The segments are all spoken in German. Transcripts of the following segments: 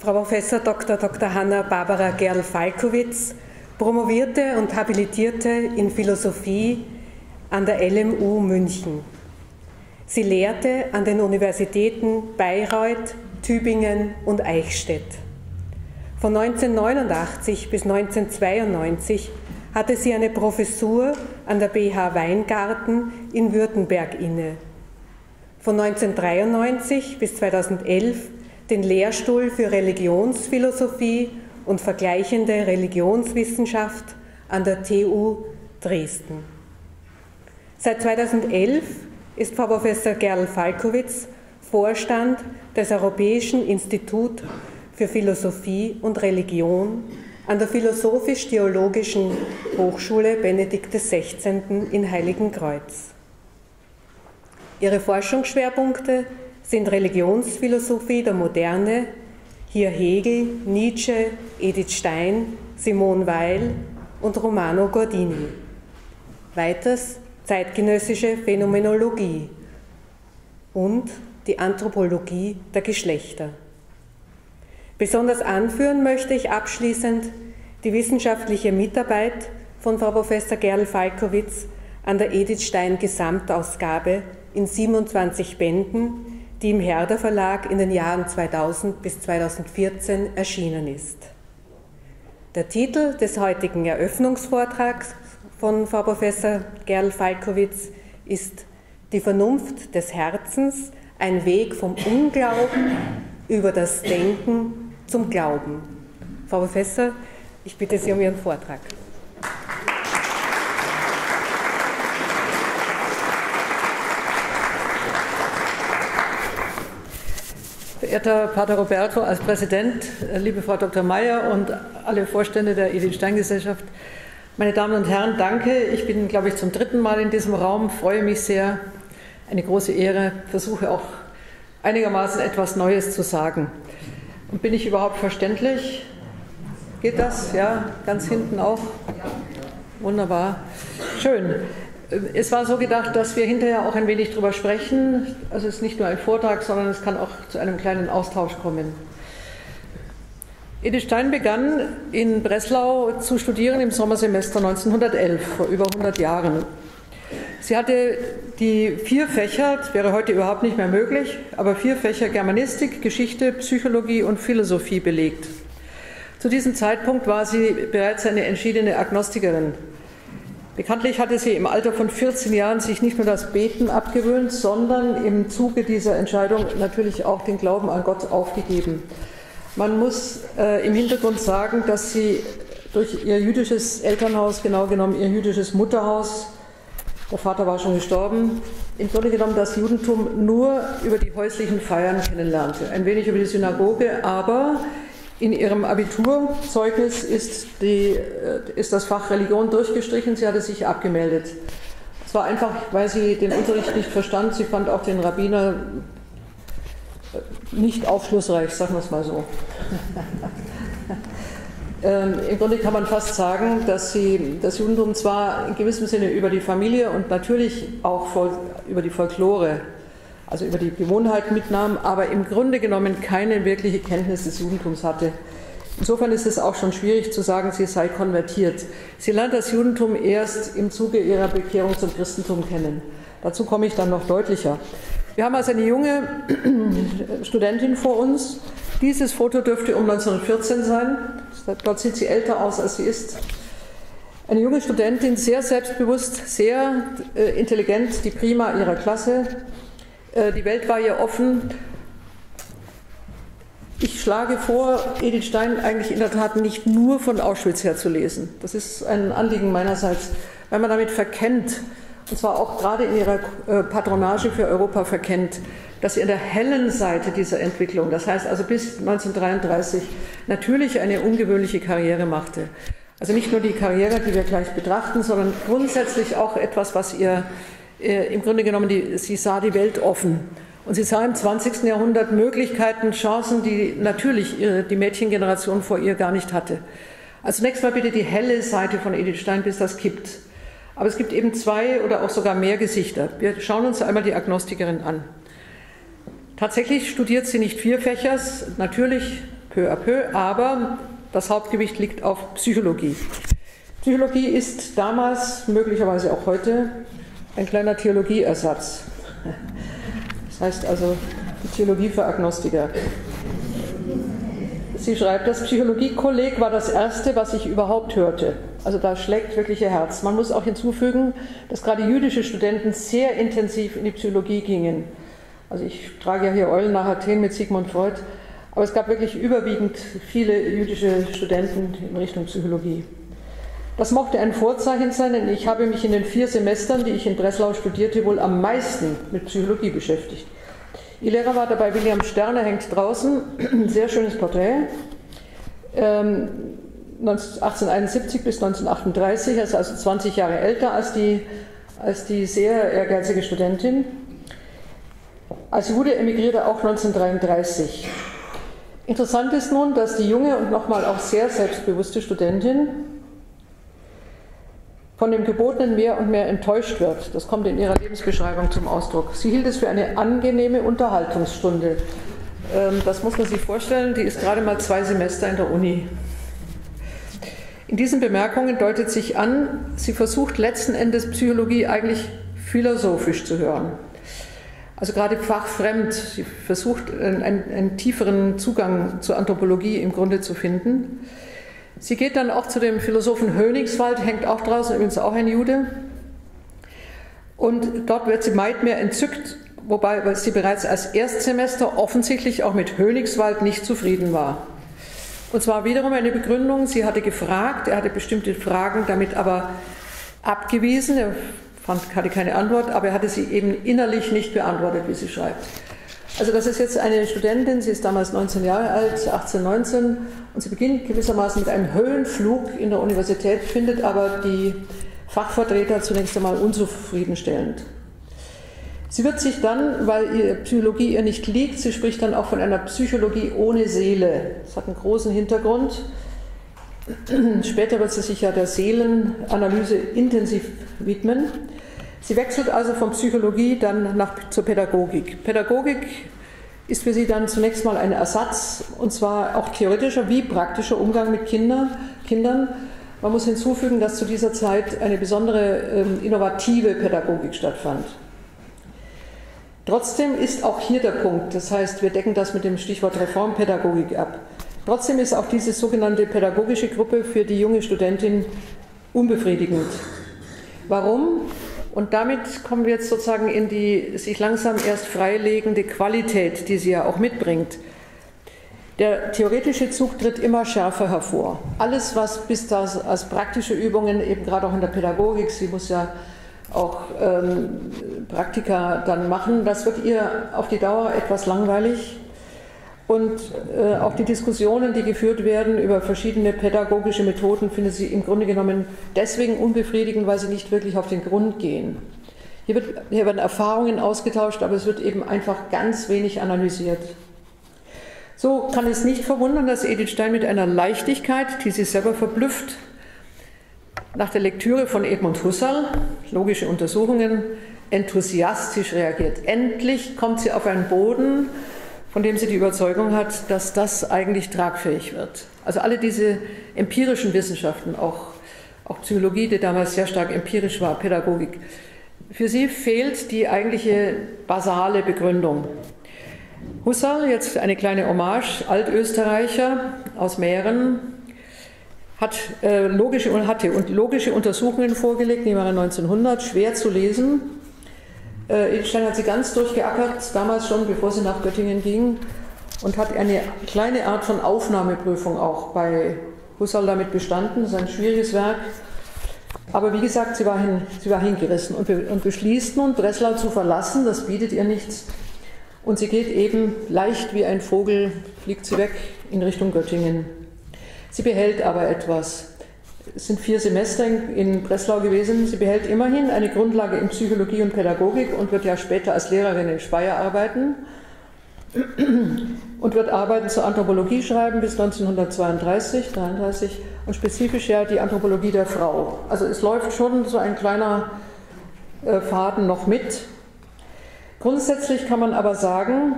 Frau Professor Dr. Hanna-Barbara Gerl-Falkovitz promovierte und habilitierte in Philosophie an der LMU München. Sie lehrte an den Universitäten Bayreuth, Tübingen und Eichstätt. Von 1989 bis 1992 hatte sie eine Professur an der BH Weingarten in Württemberg inne. Von 1993 bis 2011 den Lehrstuhl für Religionsphilosophie und vergleichende Religionswissenschaft an der TU Dresden. Seit 2011 ist Frau Professor Gerl-Falkovitz Vorstand des Europäischen Instituts für Philosophie und Religion an der Philosophisch-Theologischen Hochschule Benedikt XVI. In Heiligenkreuz. Ihre Forschungsschwerpunkte sind Religionsphilosophie der Moderne, hier Hegel, Nietzsche, Edith Stein, Simone Weil und Romano Guardini. Weiters zeitgenössische Phänomenologie und die Anthropologie der Geschlechter. Besonders anführen möchte ich abschließend die wissenschaftliche Mitarbeit von Frau Prof. Gerl-Falkovitz an der Edith Stein Gesamtausgabe in 27 Bänden, die im Herder Verlag in den Jahren 2000 bis 2014 erschienen ist. Der Titel des heutigen Eröffnungsvortrags von Frau Prof. Gerl-Falkovitz ist Die Vernunft des Herzens, ein Weg vom Unglauben über das Denken zum Glauben. Frau Professor, ich bitte Sie um Ihren Vortrag. Verehrter Pater Roberto als Präsident, liebe Frau Dr. Mayer und alle Vorstände der Edith Stein Gesellschaft, meine Damen und Herren, danke. Ich bin, glaube ich, zum dritten Mal in diesem Raum, freue mich sehr, eine große Ehre, versuche auch einigermaßen etwas Neues zu sagen. Und bin ich überhaupt verständlich? Geht das? Ja, ganz hinten auch? Wunderbar. Schön. Es war so gedacht, dass wir hinterher auch ein wenig darüber sprechen. Also es ist nicht nur ein Vortrag, sondern es kann auch zu einem kleinen Austausch kommen. Edith Stein begann in Breslau zu studieren im Sommersemester 1911, vor über 100 Jahren. Sie hatte die 4 Fächer, das wäre heute überhaupt nicht mehr möglich, aber 4 Fächer Germanistik, Geschichte, Psychologie und Philosophie belegt. Zu diesem Zeitpunkt war sie bereits eine entschiedene Agnostikerin. Bekanntlich hatte sie im Alter von 14 Jahren sich nicht nur das Beten abgewöhnt, sondern im Zuge dieser Entscheidung natürlich auch den Glauben an Gott aufgegeben. Man muss im Hintergrund sagen, dass sie durch ihr jüdisches Elternhaus, genau genommen ihr jüdisches Mutterhaus, der Vater war schon gestorben, im Grunde genommen das Judentum nur über die häuslichen Feiern kennenlernte, ein wenig über die Synagoge, aber in ihrem Abiturzeugnis ist das Fach Religion durchgestrichen, sie hatte sich abgemeldet. Es war einfach, weil sie den Unterricht nicht verstand, sie fand auch den Rabbiner nicht aufschlussreich, sagen wir es mal so. Im Grunde kann man fast sagen, dass sie das Judentum zwar in gewissem Sinne über die Familie und natürlich auch über die Folklore, also über die Gewohnheit mitnahm, aber im Grunde genommen keine wirkliche Kenntnis des Judentums hatte. Insofern ist es auch schon schwierig zu sagen, sie sei konvertiert. Sie lernt das Judentum erst im Zuge ihrer Bekehrung zum Christentum kennen. Dazu komme ich dann noch deutlicher. Wir haben also eine junge Studentin vor uns. Dieses Foto dürfte um 1914 sein. Dort sieht sie älter aus, als sie ist. Eine junge Studentin, sehr selbstbewusst, sehr intelligent, die Prima ihrer Klasse. Die Welt war ihr offen. Ich schlage vor, Edith Stein eigentlich in der Tat nicht nur von Auschwitz her zu lesen. Das ist ein Anliegen meinerseits, weil man damit verkennt, und zwar auch gerade in ihrer Patronage für Europa verkennt, dass sie an der hellen Seite dieser Entwicklung, das heißt also bis 1933, natürlich eine ungewöhnliche Karriere machte. Also nicht nur die Karriere, die wir gleich betrachten, sondern grundsätzlich auch etwas, was ihr im Grunde genommen, sie sah die Welt offen. Und sie sah im 20. Jahrhundert Möglichkeiten, Chancen, die natürlich die Mädchengeneration vor ihr gar nicht hatte. Also zunächst mal bitte die helle Seite von Edith Stein, bis das kippt. Aber es gibt eben 2 oder auch sogar mehr Gesichter. Wir schauen uns einmal die Agnostikerin an. Tatsächlich studiert sie nicht 4 Fächer, natürlich peu à peu, aber das Hauptgewicht liegt auf Psychologie. Psychologie ist damals, möglicherweise auch heute, ein kleiner Theologieersatz. Das heißt also die Theologie für Agnostiker. Sie schreibt, das Psychologiekolleg war das Erste, was ich überhaupt hörte. Also da schlägt wirklich ihr Herz. Man muss auch hinzufügen, dass gerade jüdische Studenten sehr intensiv in die Psychologie gingen. Also ich trage ja hier Eulen nach Athen mit Sigmund Freud, aber es gab wirklich überwiegend viele jüdische Studenten in Richtung Psychologie. Das mochte ein Vorzeichen sein, denn ich habe mich in den 4 Semestern, die ich in Breslau studierte, wohl am meisten mit Psychologie beschäftigt. Ihr Lehrer war dabei William Sterner, hängt draußen, ein sehr schönes Porträt, 1871 bis 1938, er ist also 20 Jahre älter als die sehr ehrgeizige Studentin. Als Jude emigrierte auch 1933. Interessant ist nun, dass die junge und nochmal auch sehr selbstbewusste Studentin von dem Gebotenen mehr und mehr enttäuscht wird. Das kommt in ihrer Lebensbeschreibung zum Ausdruck. Sie hielt es für eine angenehme Unterhaltungsstunde. Das muss man sich vorstellen, die ist gerade mal 2 Semester in der Uni. In diesen Bemerkungen deutet sich an, sie versucht letzten Endes Psychologie eigentlich philosophisch zu hören. Also gerade fachfremd, sie versucht einen tieferen Zugang zur Anthropologie im Grunde zu finden. Sie geht dann auch zu dem Philosophen Hönigswald, hängt auch draußen, übrigens auch ein Jude. Und dort wird sie Meitmer entzückt, wobei sie bereits als Erstsemester offensichtlich auch mit Hönigswald nicht zufrieden war. Und zwar wiederum eine Begründung, sie hatte gefragt, er hatte bestimmte Fragen damit aber abgewiesen, er hatte keine Antwort, aber er hatte sie eben innerlich nicht beantwortet, wie sie schreibt. Also das ist jetzt eine Studentin, sie ist damals 19 Jahre alt, 18, 19, und sie beginnt gewissermaßen mit einem Höhenflug in der Universität, findet aber die Fachvertreter zunächst einmal unzufriedenstellend. Sie wird sich dann, weil ihre Psychologie ihr nicht liegt, sie spricht dann auch von einer Psychologie ohne Seele. Das hat einen großen Hintergrund. Später wird sie sich ja der Seelenanalyse intensiv widmen. Sie wechselt also von Psychologie dann zur Pädagogik. Pädagogik ist für sie dann zunächst mal ein Ersatz, und zwar auch theoretischer wie praktischer Umgang mit Kindern. Man muss hinzufügen, dass zu dieser Zeit eine besondere innovative Pädagogik stattfand. Trotzdem ist auch hier der Punkt, das heißt, wir decken das mit dem Stichwort Reformpädagogik ab. Trotzdem ist auch diese sogenannte pädagogische Gruppe für die junge Studentin unbefriedigend. Warum? Und damit kommen wir jetzt sozusagen in die sich langsam erst freilegende Qualität, die sie ja auch mitbringt. Der theoretische Zug tritt immer schärfer hervor. Alles, was bis das als praktische Übungen, eben gerade auch in der Pädagogik, sie muss ja auch Praktika dann machen, das wird ihr auf die Dauer etwas langweilig. Und auch die Diskussionen, die geführt werden über verschiedene pädagogische Methoden, findet sie im Grunde genommen deswegen unbefriedigend, weil sie nicht wirklich auf den Grund gehen. Hier werden Erfahrungen ausgetauscht, aber es wird eben einfach ganz wenig analysiert. So kann es nicht verwundern, dass Edith Stein mit einer Leichtigkeit, die sie selber verblüfft, nach der Lektüre von Edmund Husserl, logische Untersuchungen, enthusiastisch reagiert. Endlich kommt sie auf einen Boden, von dem sie die Überzeugung hat, dass das eigentlich tragfähig wird. Also alle diese empirischen Wissenschaften, auch Psychologie, die damals sehr stark empirisch war, Pädagogik, für sie fehlt die eigentliche basale Begründung. Husserl, jetzt eine kleine Hommage, Altösterreicher aus Mähren, hatte logische Untersuchungen vorgelegt, im Jahre 1900, schwer zu lesen. Edith Stein hat sie ganz durchgeackert, damals schon, bevor sie nach Göttingen ging, und hat eine kleine Art von Aufnahmeprüfung auch bei Husserl damit bestanden. Das ist ein schwieriges Werk. Aber wie gesagt, sie war hingerissen und beschließt nun, Breslau zu verlassen, das bietet ihr nichts. Und sie geht eben leicht wie ein Vogel, fliegt sie weg in Richtung Göttingen. Sie behält aber etwas. Es sind 4 Semester in Breslau gewesen. Sie behält immerhin eine Grundlage in Psychologie und Pädagogik und wird ja später als Lehrerin in Speyer arbeiten und wird Arbeiten zur Anthropologie schreiben bis 1932, 1933 und spezifisch ja die Anthropologie der Frau. Also es läuft schon so ein kleiner Faden noch mit. Grundsätzlich kann man aber sagen,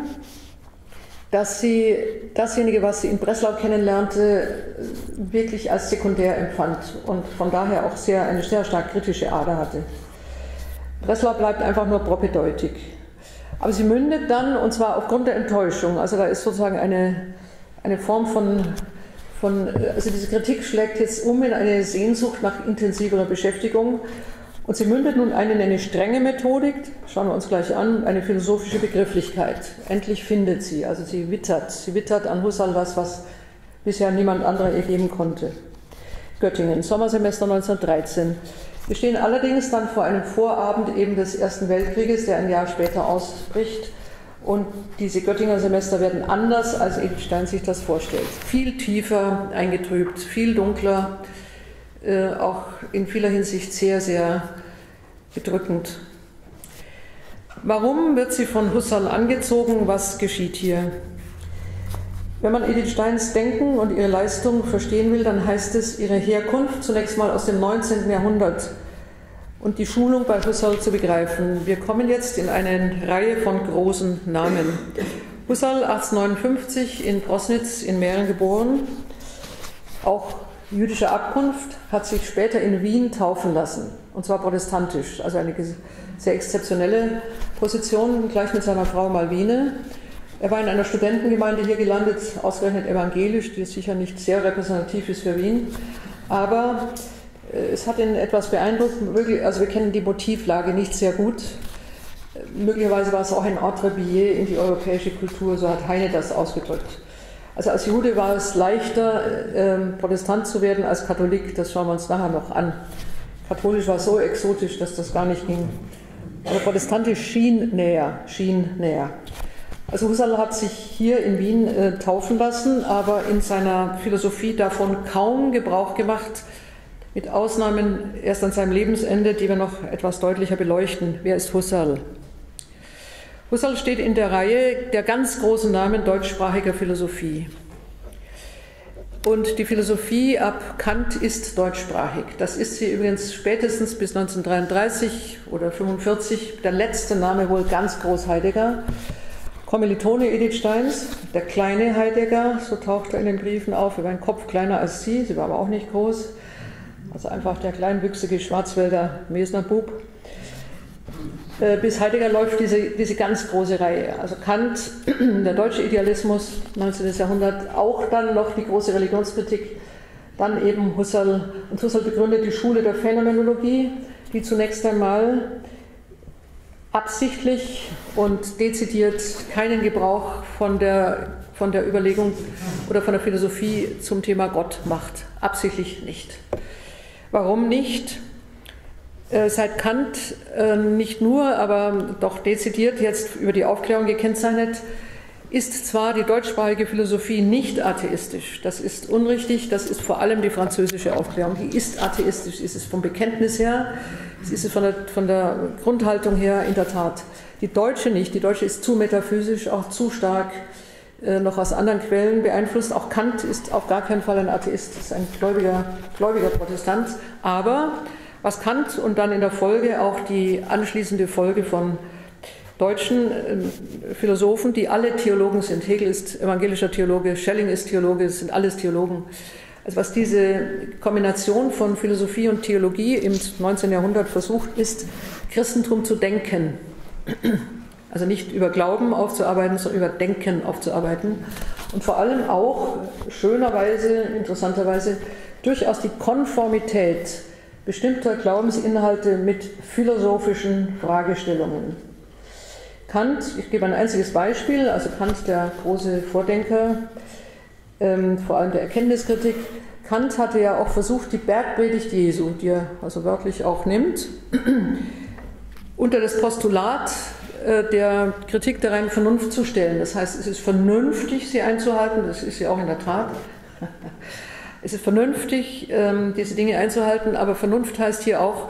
dass sie dasjenige, was sie in Breslau kennenlernte, wirklich als sekundär empfand und von daher auch eine sehr stark kritische Ader hatte. Breslau bleibt einfach nur propedeutig. Aber sie mündet dann, und zwar aufgrund der Enttäuschung, also da ist sozusagen eine Form von, also diese Kritik schlägt jetzt um in eine Sehnsucht nach intensiverer Beschäftigung. Und sie mündet nun in eine strenge Methodik, schauen wir uns gleich an, eine philosophische Begrifflichkeit. Endlich findet sie, also sie wittert an Husserl das, was bisher niemand anderer ihr geben konnte. Göttingen, Sommersemester 1913. Wir stehen allerdings dann vor einem Vorabend eben des Ersten Weltkrieges, der ein Jahr später ausbricht. Und diese Göttinger Semester werden anders, als Edith Stein sich das vorstellt. Viel tiefer eingetrübt, viel dunkler, auch in vieler Hinsicht sehr, sehr bedrückend. Warum wird sie von Husserl angezogen? Was geschieht hier? Wenn man Edith Steins Denken und ihre Leistung verstehen will, dann heißt es, ihre Herkunft zunächst mal aus dem 19. Jahrhundert und die Schulung bei Husserl zu begreifen. Wir kommen jetzt in eine Reihe von großen Namen. Husserl, 1859, in Proßnitz in Mähren geboren, auch jüdischer Abkunft, hat sich später in Wien taufen lassen, und zwar protestantisch, also eine sehr exzeptionelle Position, gleich mit seiner Frau Malvine. Er war in einer Studentengemeinde hier gelandet, ausgerechnet evangelisch, die sicher nicht sehr repräsentativ ist für Wien, aber es hat ihn etwas beeindruckt, also wir kennen die Motivlage nicht sehr gut. Möglicherweise war es auch ein Entrebillet in die europäische Kultur, so hat Heine das ausgedrückt. Also als Jude war es leichter, Protestant zu werden als Katholik, das schauen wir uns nachher noch an. Katholisch war so exotisch, dass das gar nicht ging. Aber protestantisch schien näher, Also Husserl hat sich hier in Wien taufen lassen, aber in seiner Philosophie davon kaum Gebrauch gemacht, mit Ausnahmen erst an seinem Lebensende, die wir noch etwas deutlicher beleuchten. Wer ist Husserl? Husserl steht in der Reihe der ganz großen Namen deutschsprachiger Philosophie. Und die Philosophie ab Kant ist deutschsprachig. Das ist sie übrigens spätestens bis 1933 oder 1945, der letzte Name wohl ganz groß Heidegger. Kommilitone Edith Steins, der kleine Heidegger, so taucht er in den Briefen auf, über einen Kopf kleiner als sie, sie war aber auch nicht groß, also einfach der kleinwüchsige Schwarzwälder Mesnerbub. Bis Heidegger läuft diese ganz große Reihe, also Kant, der deutsche Idealismus, 19. Jahrhundert, auch dann noch die große Religionskritik, dann eben Husserl, und Husserl begründet die Schule der Phänomenologie, die zunächst einmal absichtlich und dezidiert keinen Gebrauch von der Überlegung oder von der Philosophie zum Thema Gott macht. Absichtlich nicht. Warum nicht? Seit Kant nicht nur, aber doch dezidiert jetzt über die Aufklärung gekennzeichnet, ist zwar die deutschsprachige Philosophie nicht atheistisch. Das ist unrichtig, das ist vor allem die französische Aufklärung. Die ist atheistisch, ist es vom Bekenntnis her, ist es von der Grundhaltung her in der Tat. Die deutsche nicht, die deutsche ist zu metaphysisch, auch zu stark noch aus anderen Quellen beeinflusst. Auch Kant ist auf gar keinen Fall ein Atheist, ist ein gläubiger Protestant. Aber was Kant und dann in der Folge auch die anschließende Folge von deutschen Philosophen, die alle Theologen sind. Hegel ist evangelischer Theologe, Schelling ist Theologe, es sind alles Theologen. Also was diese Kombination von Philosophie und Theologie im 19. Jahrhundert versucht, ist, Christentum zu denken. Also nicht über Glauben aufzuarbeiten, sondern über Denken aufzuarbeiten. Und vor allem auch, schönerweise, interessanterweise, durchaus die Konformität bestimmter Glaubensinhalte mit philosophischen Fragestellungen. Kant, ich gebe ein einziges Beispiel, also Kant, der große Vordenker, vor allem der Erkenntniskritik. Kant hatte ja auch versucht, die Bergpredigt Jesu, die er also wörtlich auch nimmt, unter das Postulat der Kritik der reinen Vernunft zu stellen. Das heißt, es ist vernünftig, sie einzuhalten, das ist ja auch in der Tat. Es ist vernünftig, diese Dinge einzuhalten, aber Vernunft heißt hier auch,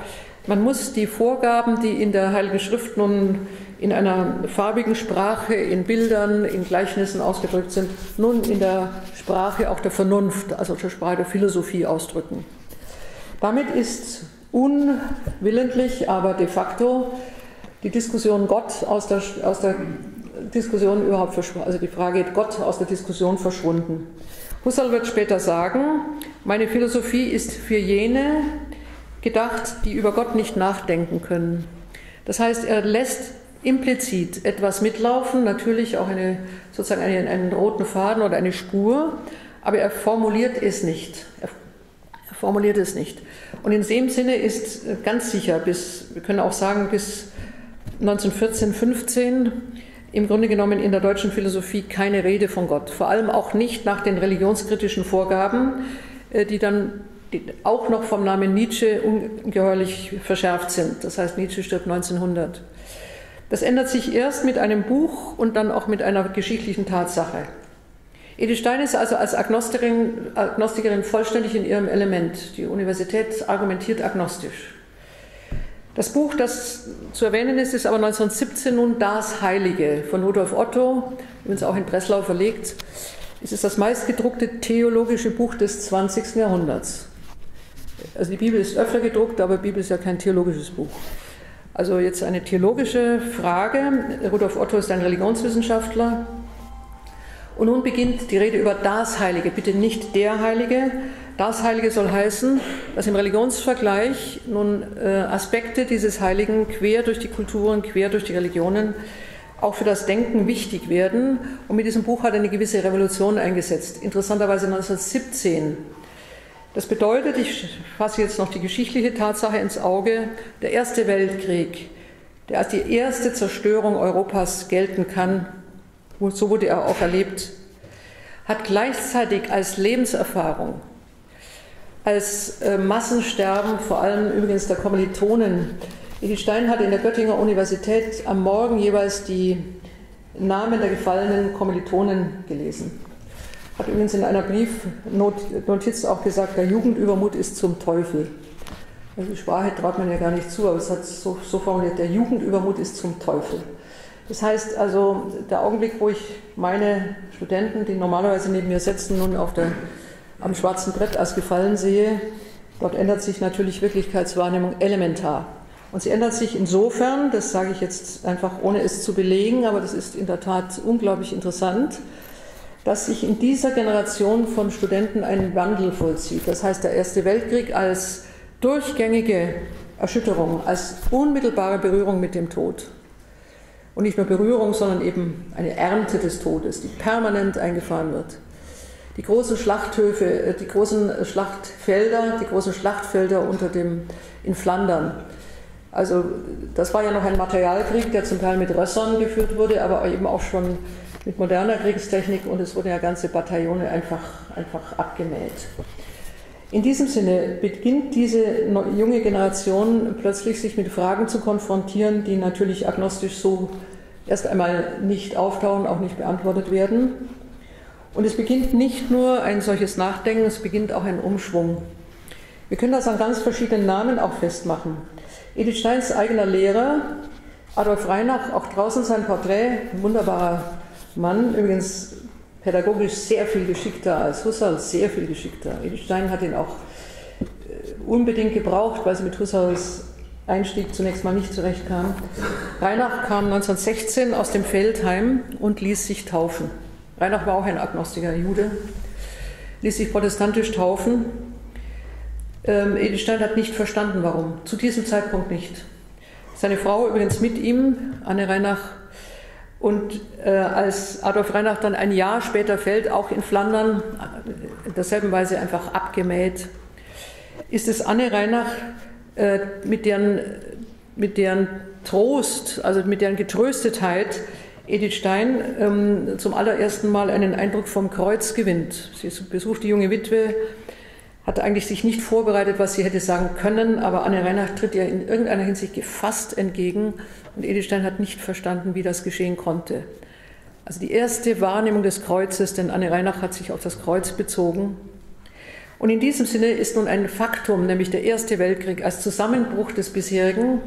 man muss die Vorgaben, die in der Heiligen Schrift nun in einer farbigen Sprache, in Bildern, in Gleichnissen ausgedrückt sind, nun in der Sprache auch der Vernunft, also der Sprache der Philosophie ausdrücken. Damit ist unwillentlich, aber de facto die Diskussion Gott aus der Diskussion überhaupt verschwunden, also die Frage Gott aus der Diskussion verschwunden. Husserl wird später sagen, meine Philosophie ist für jene gedacht, die über Gott nicht nachdenken können. Das heißt, er lässt implizit etwas mitlaufen, natürlich auch eine, sozusagen einen roten Faden oder eine Spur, aber er formuliert es nicht. Er formuliert es nicht. Und in dem Sinne ist ganz sicher, wir können auch sagen, bis 1914, 15 im Grunde genommen in der deutschen Philosophie keine Rede von Gott. Vor allem auch nicht nach den religionskritischen Vorgaben, die dann auch noch vom Namen Nietzsche ungeheuerlich verschärft sind. Das heißt, Nietzsche stirbt 1900. Das ändert sich erst mit einem Buch und dann auch mit einer geschichtlichen Tatsache. Edith Stein ist also als Agnostikerin vollständig in ihrem Element. Die Universität argumentiert agnostisch. Das Buch, das zu erwähnen ist, ist aber 1917 nun Das Heilige von Rudolf Otto, übrigens auch in Breslau verlegt. Es ist das meistgedruckte theologische Buch des 20. Jahrhunderts. Also die Bibel ist öfter gedruckt, aber die Bibel ist ja kein theologisches Buch. Also jetzt eine theologische Frage. Rudolf Otto ist ein Religionswissenschaftler. Und nun beginnt die Rede über das Heilige, bitte nicht der Heilige. Das Heilige soll heißen, dass im Religionsvergleich nun Aspekte dieses Heiligen quer durch die Kulturen, quer durch die Religionen auch für das Denken wichtig werden. Und mit diesem Buch hat eine gewisse Revolution eingesetzt, interessanterweise 1917. Das bedeutet, ich fasse jetzt noch die geschichtliche Tatsache ins Auge, der Erste Weltkrieg, der als die erste Zerstörung Europas gelten kann, so wurde er auch erlebt, hat gleichzeitig als Lebenserfahrung, als Massensterben, vor allem übrigens der Karmelitonen. Edith Stein hat in der Göttinger Universität am Morgen jeweils die Namen der gefallenen Karmelitonen gelesen. Hat übrigens in einer Briefnotiz auch gesagt, der Jugendübermut ist zum Teufel. Die Sprache traut man ja gar nicht zu, aber es hat so formuliert, der Jugendübermut ist zum Teufel. Das heißt also, der Augenblick, wo ich meine Studenten, die normalerweise neben mir sitzen, nun am schwarzen Brett als gefallen sehe, dort ändert sich natürlich Wirklichkeitswahrnehmung elementar. Und sie ändert sich insofern, das sage ich jetzt einfach, ohne es zu belegen, aber das ist in der Tat unglaublich interessant, dass sich in dieser Generation von Studenten ein Wandel vollzieht. Das heißt, der Erste Weltkrieg als durchgängige Erschütterung, als unmittelbare Berührung mit dem Tod. Und nicht nur Berührung, sondern eben eine Ernte des Todes, die permanent eingefahren wird. Die großen Schlachthöfe, die großen Schlachtfelder, in Flandern. Also das war ja noch ein Materialkrieg, der zum Teil mit Rössern geführt wurde, aber eben auch schon mit moderner Kriegstechnik, und es wurden ja ganze Bataillone einfach abgemäht. In diesem Sinne beginnt diese junge Generation plötzlich sich mit Fragen zu konfrontieren, die natürlich agnostisch so erst einmal nicht auftauchen, auch nicht beantwortet werden. Und es beginnt nicht nur ein solches Nachdenken, es beginnt auch ein Umschwung. Wir können das an ganz verschiedenen Namen auch festmachen. Edith Steins eigener Lehrer, Adolf Reinach, auch draußen sein Porträt, ein wunderbarer Mann, übrigens pädagogisch sehr viel geschickter als Husserl, sehr viel geschickter. Edith Stein hat ihn auch unbedingt gebraucht, weil sie mit Husserls Einstieg zunächst mal nicht zurechtkam. Reinach kam 1916 aus dem Feldheim und ließ sich taufen. Reinach war auch ein Agnostiker, Jude, ließ sich protestantisch taufen. Edith Stein hat nicht verstanden, warum. Zu diesem Zeitpunkt nicht. Seine Frau übrigens mit ihm, Anne Reinach. Und als Adolf Reinach dann ein Jahr später fällt, auch in Flandern, in derselben Weise einfach abgemäht, ist es Anne Reinach, mit deren Trost, also mit deren Getröstetheit Edith Stein zum allerersten Mal einen Eindruck vom Kreuz gewinnt. Sie besucht die junge Witwe, hat eigentlich sich nicht vorbereitet, was sie hätte sagen können, aber Anne Reinach tritt ihr in irgendeiner Hinsicht gefasst entgegen, und Edith Stein hat nicht verstanden, wie das geschehen konnte. Also die erste Wahrnehmung des Kreuzes, denn Anne Reinach hat sich auf das Kreuz bezogen. Und in diesem Sinne ist nun ein Faktum, nämlich der Erste Weltkrieg, als Zusammenbruch des bisherigen,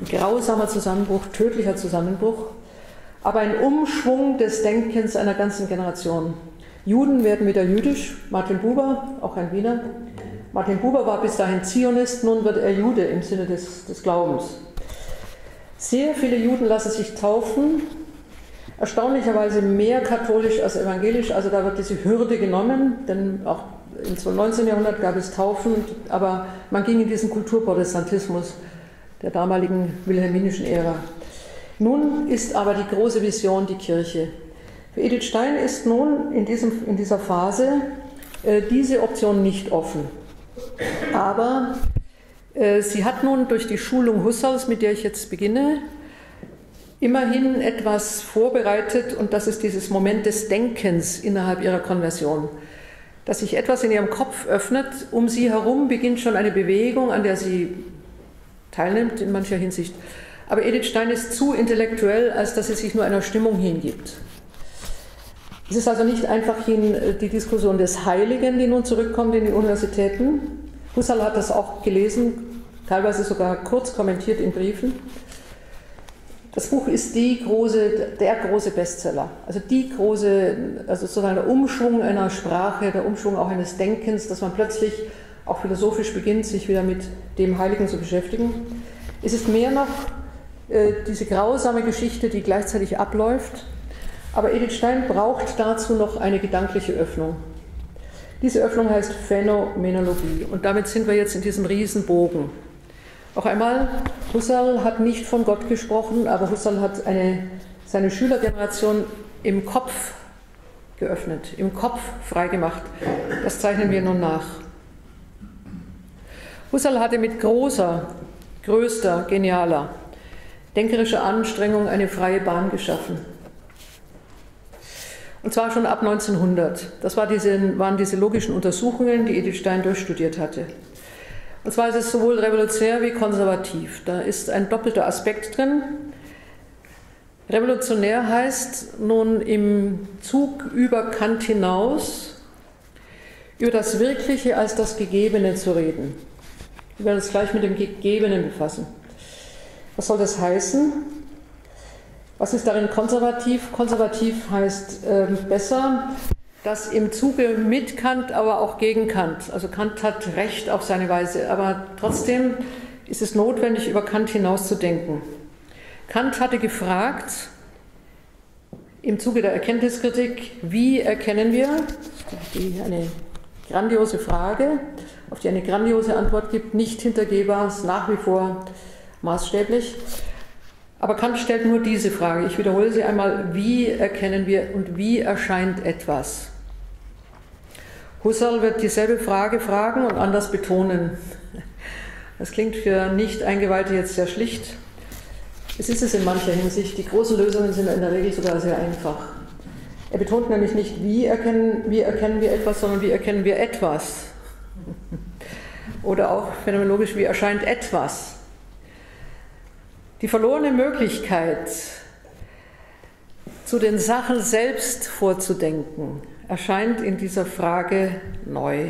ein grausamer Zusammenbruch, tödlicher Zusammenbruch, aber ein Umschwung des Denkens einer ganzen Generation. Juden werden wieder jüdisch, Martin Buber, auch ein Wiener. Martin Buber war bis dahin Zionist, nun wird er Jude im Sinne des Glaubens. Sehr viele Juden lassen sich taufen, erstaunlicherweise mehr katholisch als evangelisch, also da wird diese Hürde genommen, denn auch im 19. Jahrhundert gab es Taufen, aber man ging in diesen Kulturprotestantismus der damaligen wilhelminischen Ära. Nun ist aber die große Vision die Kirche. Für Edith Stein ist nun in dieser Phase diese Option nicht offen. Aber sie hat nun durch die Schulung Husserls, mit der ich jetzt beginne, immerhin etwas vorbereitet, und das ist dieses Moment des Denkens innerhalb ihrer Konversion. Dass sich etwas in ihrem Kopf öffnet, um sie herum beginnt schon eine Bewegung, an der sie teilnimmt in mancher Hinsicht. Aber Edith Stein ist zu intellektuell, als dass sie sich nur einer Stimmung hingibt. Es ist also nicht einfach die Diskussion des Heiligen, die nun zurückkommt in die Universitäten. Husserl hat das auch gelesen, teilweise sogar kurz kommentiert in Briefen. Das Buch ist der große Bestseller, also sozusagen der Umschwung einer Sprache, der Umschwung auch eines Denkens, dass man plötzlich auch philosophisch beginnt, sich wieder mit dem Heiligen zu beschäftigen. Es ist mehr noch diese grausame Geschichte, die gleichzeitig abläuft, aber Edith Stein braucht dazu noch eine gedankliche Öffnung. Diese Öffnung heißt Phänomenologie, und damit sind wir jetzt in diesem Riesenbogen. Auch einmal, Husserl hat nicht von Gott gesprochen, aber Husserl hat seine Schülergeneration im Kopf geöffnet, im Kopf freigemacht. Das zeichnen wir nun nach. Husserl hatte mit größter, genialer denkerischer Anstrengung eine freie Bahn geschaffen. Und zwar schon ab 1900. Das waren diese logischen Untersuchungen, die Edith Stein durchstudiert hatte. Und zwar ist es sowohl revolutionär wie konservativ. Da ist ein doppelter Aspekt drin. Revolutionär heißt nun im Zug über Kant hinaus, über das Wirkliche als das Gegebene zu reden. Wir werden uns gleich mit dem Gegebenen befassen. Was soll das heißen? Was ist darin konservativ? Konservativ heißt besser, dass im Zuge mit Kant, aber auch gegen Kant. Also Kant hat Recht auf seine Weise, aber trotzdem ist es notwendig, über Kant hinaus zu denken. Kant hatte gefragt, im Zuge der Erkenntniskritik, wie erkennen wir? Eine grandiose Frage, auf die eine grandiose Antwort gibt, nicht hintergehbar, ist nach wie vor maßstäblich. Aber Kant stellt nur diese Frage, ich wiederhole sie einmal, wie erkennen wir und wie erscheint etwas? Husserl wird dieselbe Frage fragen und anders betonen. Das klingt für Nicht-Eingeweihte jetzt sehr schlicht. Es ist es in mancher Hinsicht. Die großen Lösungen sind in der Regel sogar sehr einfach. Er betont nämlich nicht, wie erkennen wir etwas, sondern wie erkennen wir etwas. Oder auch phänomenologisch, wie erscheint etwas. Die verlorene Möglichkeit, zu den Sachen selbst vorzudenken, erscheint in dieser Frage neu.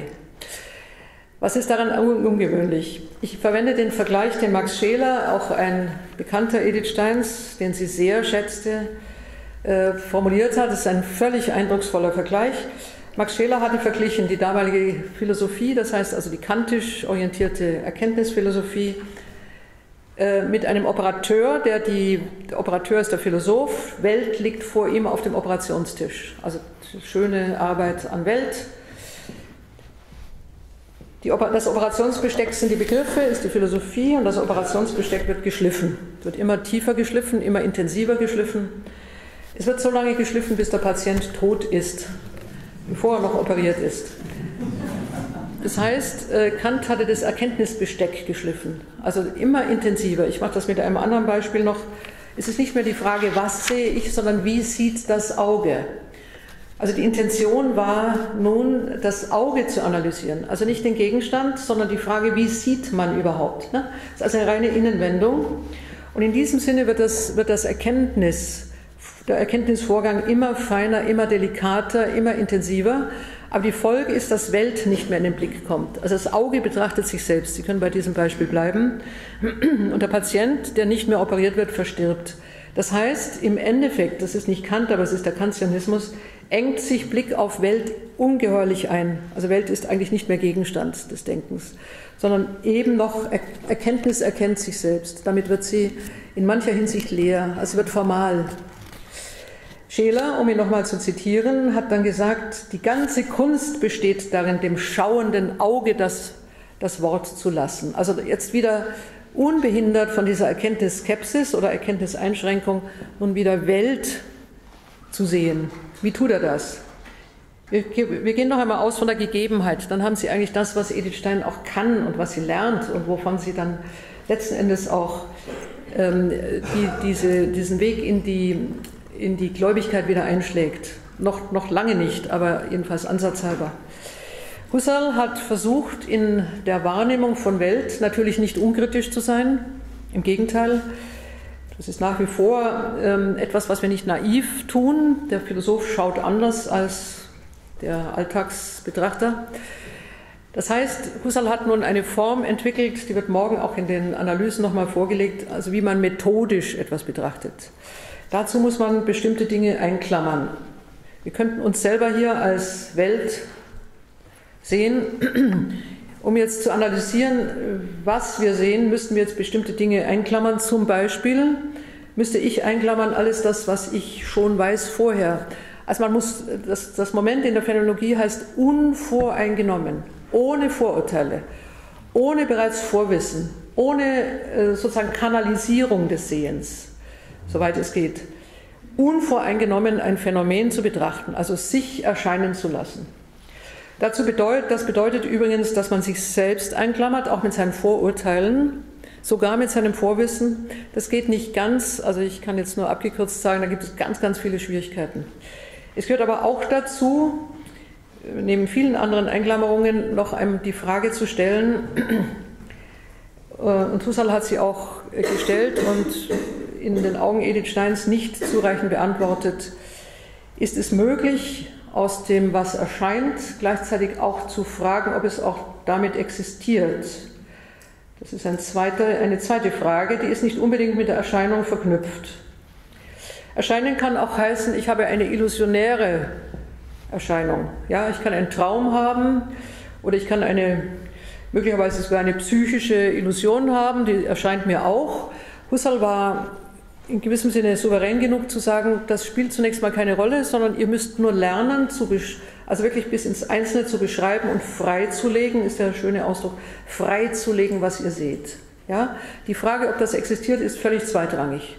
Was ist daran ungewöhnlich? Ich verwende den Vergleich, den Max Scheler, auch ein bekannter Edith Steins, den sie sehr schätzte, formuliert hat. Das ist ein völlig eindrucksvoller Vergleich. Max Scheler hatte verglichen die damalige Philosophie, das heißt also die kantisch orientierte Erkenntnisphilosophie, mit einem Operateur, der Operateur ist der Philosoph, Welt liegt vor ihm auf dem Operationstisch. Also schöne Arbeit an Welt. Das Operationsbesteck sind die Begriffe, ist die Philosophie, und das Operationsbesteck wird geschliffen. Es wird immer tiefer geschliffen, immer intensiver geschliffen. Es wird so lange geschliffen, bis der Patient tot ist, bevor er noch operiert ist. Das heißt, Kant hatte das Erkenntnisbesteck geschliffen, also immer intensiver. Ich mache das mit einem anderen Beispiel noch. Es ist nicht mehr die Frage, was sehe ich, sondern wie sieht das Auge? Also die Intention war nun, das Auge zu analysieren. Also nicht den Gegenstand, sondern die Frage, wie sieht man überhaupt? Das ist also eine reine Innenwendung. Und in diesem Sinne der Erkenntnisvorgang immer feiner, immer delikater, immer intensiver. Aber die Folge ist, dass Welt nicht mehr in den Blick kommt. Also das Auge betrachtet sich selbst. Sie können bei diesem Beispiel bleiben. Und der Patient, der nicht mehr operiert wird, verstirbt. Das heißt, im Endeffekt, das ist nicht Kant, aber es ist der Kantianismus, engt sich Blick auf Welt ungeheuerlich ein. Also Welt ist eigentlich nicht mehr Gegenstand des Denkens, sondern eben noch Erkenntnis erkennt sich selbst. Damit wird sie in mancher Hinsicht leer, also sie wird formal. Scheler, um ihn nochmal zu zitieren, hat dann gesagt, die ganze Kunst besteht darin, dem schauenden Auge das Wort zu lassen. Also jetzt wieder unbehindert von dieser Erkenntnisskepsis oder Erkenntniseinschränkung nun wieder Welt zu sehen. Wie tut er das? Wir gehen noch einmal aus von der Gegebenheit. Dann haben Sie eigentlich das, was Edith Stein auch kann und was sie lernt und wovon sie dann letzten Endes auch diesen Weg in die Gläubigkeit wieder einschlägt. Noch lange nicht, aber jedenfalls ansatzhalber. Husserl hat versucht, in der Wahrnehmung von Welt natürlich nicht unkritisch zu sein. Im Gegenteil, das ist nach wie vor etwas, was wir nicht naiv tun. Der Philosoph schaut anders als der Alltagsbetrachter. Das heißt, Husserl hat nun eine Form entwickelt, die wird morgen auch in den Analysen nochmal vorgelegt, also wie man methodisch etwas betrachtet. Dazu muss man bestimmte Dinge einklammern. Wir könnten uns selber hier als Welt sehen. Um jetzt zu analysieren, was wir sehen, müssten wir jetzt bestimmte Dinge einklammern. Zum Beispiel müsste ich einklammern alles das, was ich schon weiß vorher. Also man muss, das Moment in der Phänomenologie heißt unvoreingenommen, ohne Vorurteile, ohne bereits Vorwissen, ohne sozusagen Kanalisierung des Sehens, soweit es geht. Unvoreingenommen ein Phänomen zu betrachten, also sich erscheinen zu lassen. Das bedeutet übrigens, dass man sich selbst einklammert, auch mit seinen Vorurteilen, sogar mit seinem Vorwissen. Das geht nicht ganz, also ich kann jetzt nur abgekürzt sagen, da gibt es ganz, ganz viele Schwierigkeiten. Es gehört aber auch dazu, neben vielen anderen Einklammerungen, noch einmal die Frage zu stellen, und Husserl hat sie auch gestellt und in den Augen Edith Steins nicht zureichend beantwortet, ist es möglich, aus dem, was erscheint, gleichzeitig auch zu fragen, ob es auch damit existiert. Das ist eine zweite Frage, die ist nicht unbedingt mit der Erscheinung verknüpft. Erscheinen kann auch heißen, ich habe eine illusionäre Erscheinung. Ja, ich kann einen Traum haben oder ich kann möglicherweise sogar eine psychische Illusion haben, die erscheint mir auch. Husserl war in gewissem Sinne souverän genug zu sagen, das spielt zunächst mal keine Rolle, sondern ihr müsst nur lernen, also wirklich bis ins Einzelne zu beschreiben und freizulegen, ist der schöne Ausdruck, freizulegen, was ihr seht. Ja? Die Frage, ob das existiert, ist völlig zweitrangig.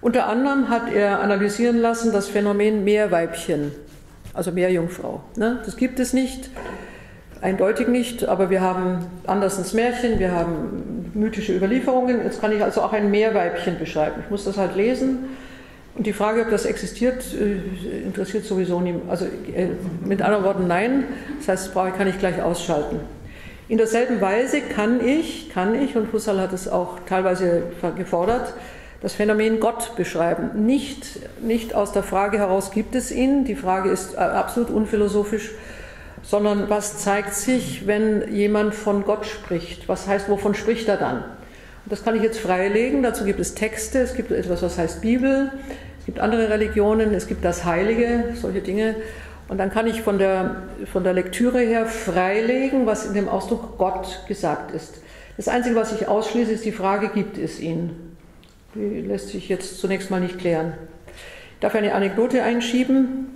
Unter anderem hat er analysieren lassen das Phänomen Meerweibchen, also Meerjungfrau. Ne? Das gibt es nicht, eindeutig nicht, aber wir haben Andersens Märchen, wir haben mythische Überlieferungen, jetzt kann ich also auch ein Meerweibchen beschreiben. Ich muss das halt lesen und die Frage, ob das existiert, interessiert sowieso niemand. Also mit anderen Worten, nein, das heißt, das kann ich gleich ausschalten. In derselben Weise kann ich, und Husserl hat es auch teilweise gefordert, das Phänomen Gott beschreiben. Nicht aus der Frage heraus, gibt es ihn, die Frage ist absolut unphilosophisch, sondern was zeigt sich, wenn jemand von Gott spricht? Was heißt, wovon spricht er dann? Und das kann ich jetzt freilegen, dazu gibt es Texte, es gibt etwas, was heißt Bibel, es gibt andere Religionen, es gibt das Heilige, solche Dinge. Und dann kann ich von der Lektüre her freilegen, was in dem Ausdruck Gott gesagt ist. Das Einzige, was ich ausschließe, ist die Frage, gibt es ihn? Die lässt sich jetzt zunächst mal nicht klären. Ich darf eine Anekdote einschieben.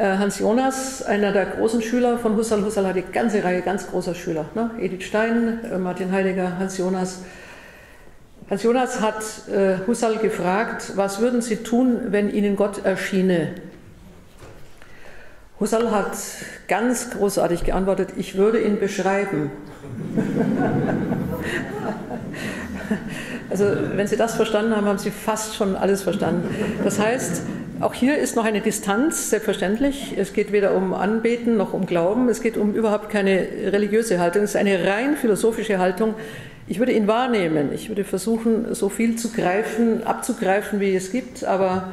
Hans Jonas, einer der großen Schüler von Husserl, Husserl hatte eine ganze Reihe ganz großer Schüler, ne? Edith Stein, Martin Heidegger, Hans Jonas. Hans Jonas hat Husserl gefragt, was würden Sie tun, wenn Ihnen Gott erschiene? Husserl hat ganz großartig geantwortet, ich würde ihn beschreiben. Also wenn Sie das verstanden haben, haben Sie fast schon alles verstanden. Das heißt, auch hier ist noch eine Distanz, selbstverständlich. Es geht weder um Anbeten noch um Glauben. Es geht um überhaupt keine religiöse Haltung. Es ist eine rein philosophische Haltung. Ich würde ihn wahrnehmen. Ich würde versuchen, so viel abzugreifen, wie es gibt. Aber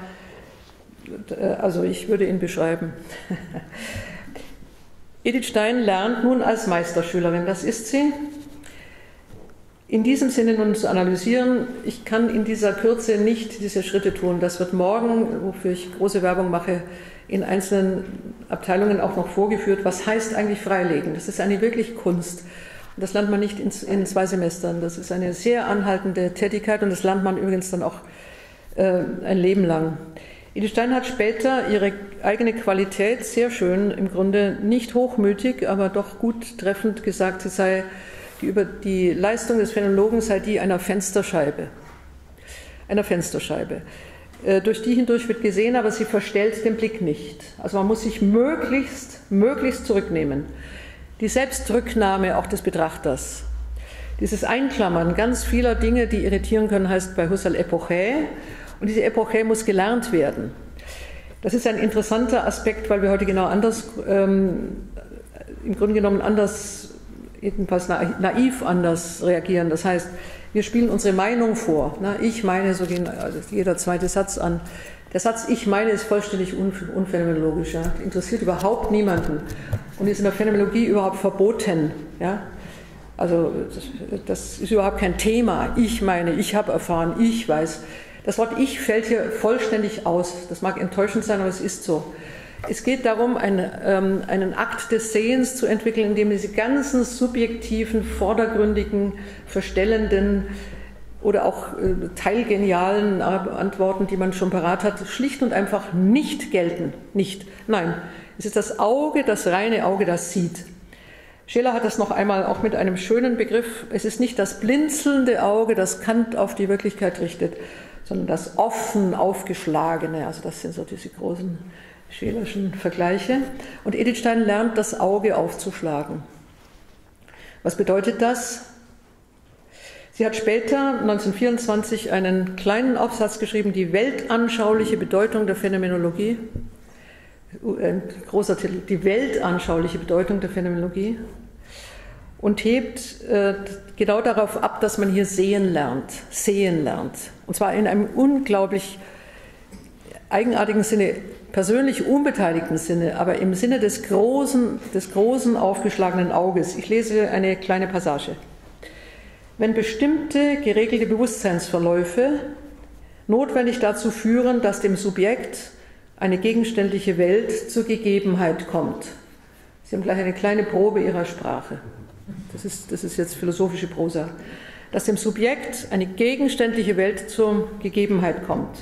also ich würde ihn beschreiben. Edith Stein lernt nun als Meisterschülerin. Das ist sie. In diesem Sinne nun zu analysieren, ich kann in dieser Kürze nicht diese Schritte tun. Das wird morgen, wofür ich große Werbung mache, in einzelnen Abteilungen auch noch vorgeführt. Was heißt eigentlich freilegen? Das ist eine wirklich Kunst. Das lernt man nicht in 2 Semestern. Das ist eine sehr anhaltende Tätigkeit und das lernt man übrigens dann auch ein Leben lang. Edith Stein hat später ihre eigene Qualität sehr schön, im Grunde nicht hochmütig, aber doch gut treffend gesagt, sie sei die Leistung des Phänologen sei die einer Fensterscheibe. Einer Fensterscheibe. Durch die hindurch wird gesehen, aber sie verstellt den Blick nicht. Also man muss sich möglichst zurücknehmen. Die Selbstrücknahme auch des Betrachters. Dieses Einklammern ganz vieler Dinge, die irritieren können, heißt bei Husserl Epoche. Und diese Epoche muss gelernt werden. Das ist ein interessanter Aspekt, weil wir heute genau anders, im Grunde genommen anders, jedenfalls naiv anders reagieren. Das heißt, wir spielen unsere Meinung vor. Ich meine, so gehen jeder zweite Satz an. Der Satz Ich meine ist vollständig unphänomenologisch. Ja? Interessiert überhaupt niemanden und ist in der Phänomenologie überhaupt verboten. Ja? Also das ist überhaupt kein Thema. Ich meine, ich habe erfahren, ich weiß. Das Wort Ich fällt hier vollständig aus. Das mag enttäuschend sein, aber es ist so. Es geht darum, einen Akt des Sehens zu entwickeln, in dem diese ganzen subjektiven, vordergründigen, verstellenden oder auch teilgenialen Antworten, die man schon parat hat, schlicht und einfach nicht gelten. Nicht. Nein, es ist das Auge, das reine Auge, das sieht. Scheler hat das noch einmal auch mit einem schönen Begriff. Es ist nicht das blinzelnde Auge, das Kant auf die Wirklichkeit richtet, sondern das offen aufgeschlagene. Also das sind so diese großen schelerischen Vergleiche. Und Edith Stein lernt, das Auge aufzuschlagen. Was bedeutet das? Sie hat später, 1924, einen kleinen Aufsatz geschrieben, die weltanschauliche Bedeutung der Phänomenologie. Ein großer Titel, die weltanschauliche Bedeutung der Phänomenologie. Und hebt genau darauf ab, dass man hier sehen lernt. Und zwar in einem unglaublich eigenartigen Sinne, persönlich unbeteiligten Sinne, aber im Sinne des großen aufgeschlagenen Auges. Ich lese eine kleine Passage. Wenn bestimmte geregelte Bewusstseinsverläufe notwendig dazu führen, dass dem Subjekt eine gegenständliche Welt zur Gegebenheit kommt. Sie haben gleich eine kleine Probe ihrer Sprache. Das ist jetzt philosophische Prosa. Dass dem Subjekt eine gegenständliche Welt zur Gegebenheit kommt.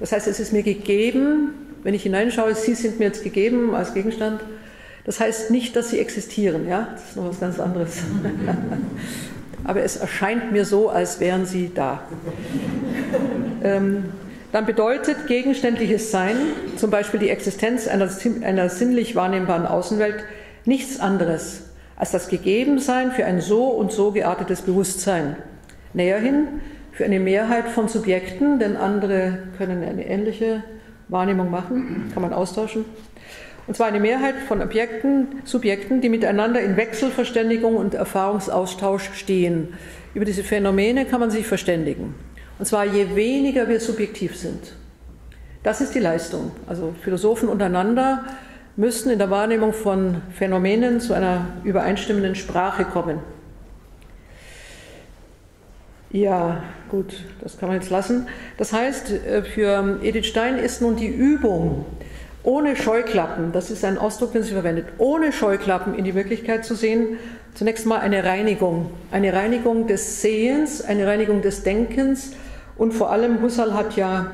Das heißt, es ist mir gegeben, wenn ich hineinschaue, sie sind mir jetzt gegeben als Gegenstand. Das heißt nicht, dass sie existieren, ja? Das ist noch was ganz anderes. Aber es erscheint mir so, als wären sie da. Dann bedeutet gegenständliches Sein, zum Beispiel die Existenz einer sinnlich wahrnehmbaren Außenwelt, nichts anderes als das Gegebensein für ein so und so geartetes Bewusstsein. Näherhin für eine Mehrheit von Subjekten, denn andere können eine ähnliche Wahrnehmung machen, kann man austauschen. Und zwar eine Mehrheit von Subjekten, die miteinander in Wechselverständigung und Erfahrungsaustausch stehen. Über diese Phänomene kann man sich verständigen. Und zwar je weniger wir subjektiv sind. Das ist die Leistung. Also Philosophen untereinander müssen in der Wahrnehmung von Phänomenen zu einer übereinstimmenden Sprache kommen. Ja, gut, das kann man jetzt lassen. Das heißt, für Edith Stein ist nun die Übung, ohne Scheuklappen, das ist ein Ausdruck, den sie verwendet, ohne Scheuklappen in die Wirklichkeit zu sehen, zunächst mal eine Reinigung des Sehens, eine Reinigung des Denkens und vor allem Husserl hat ja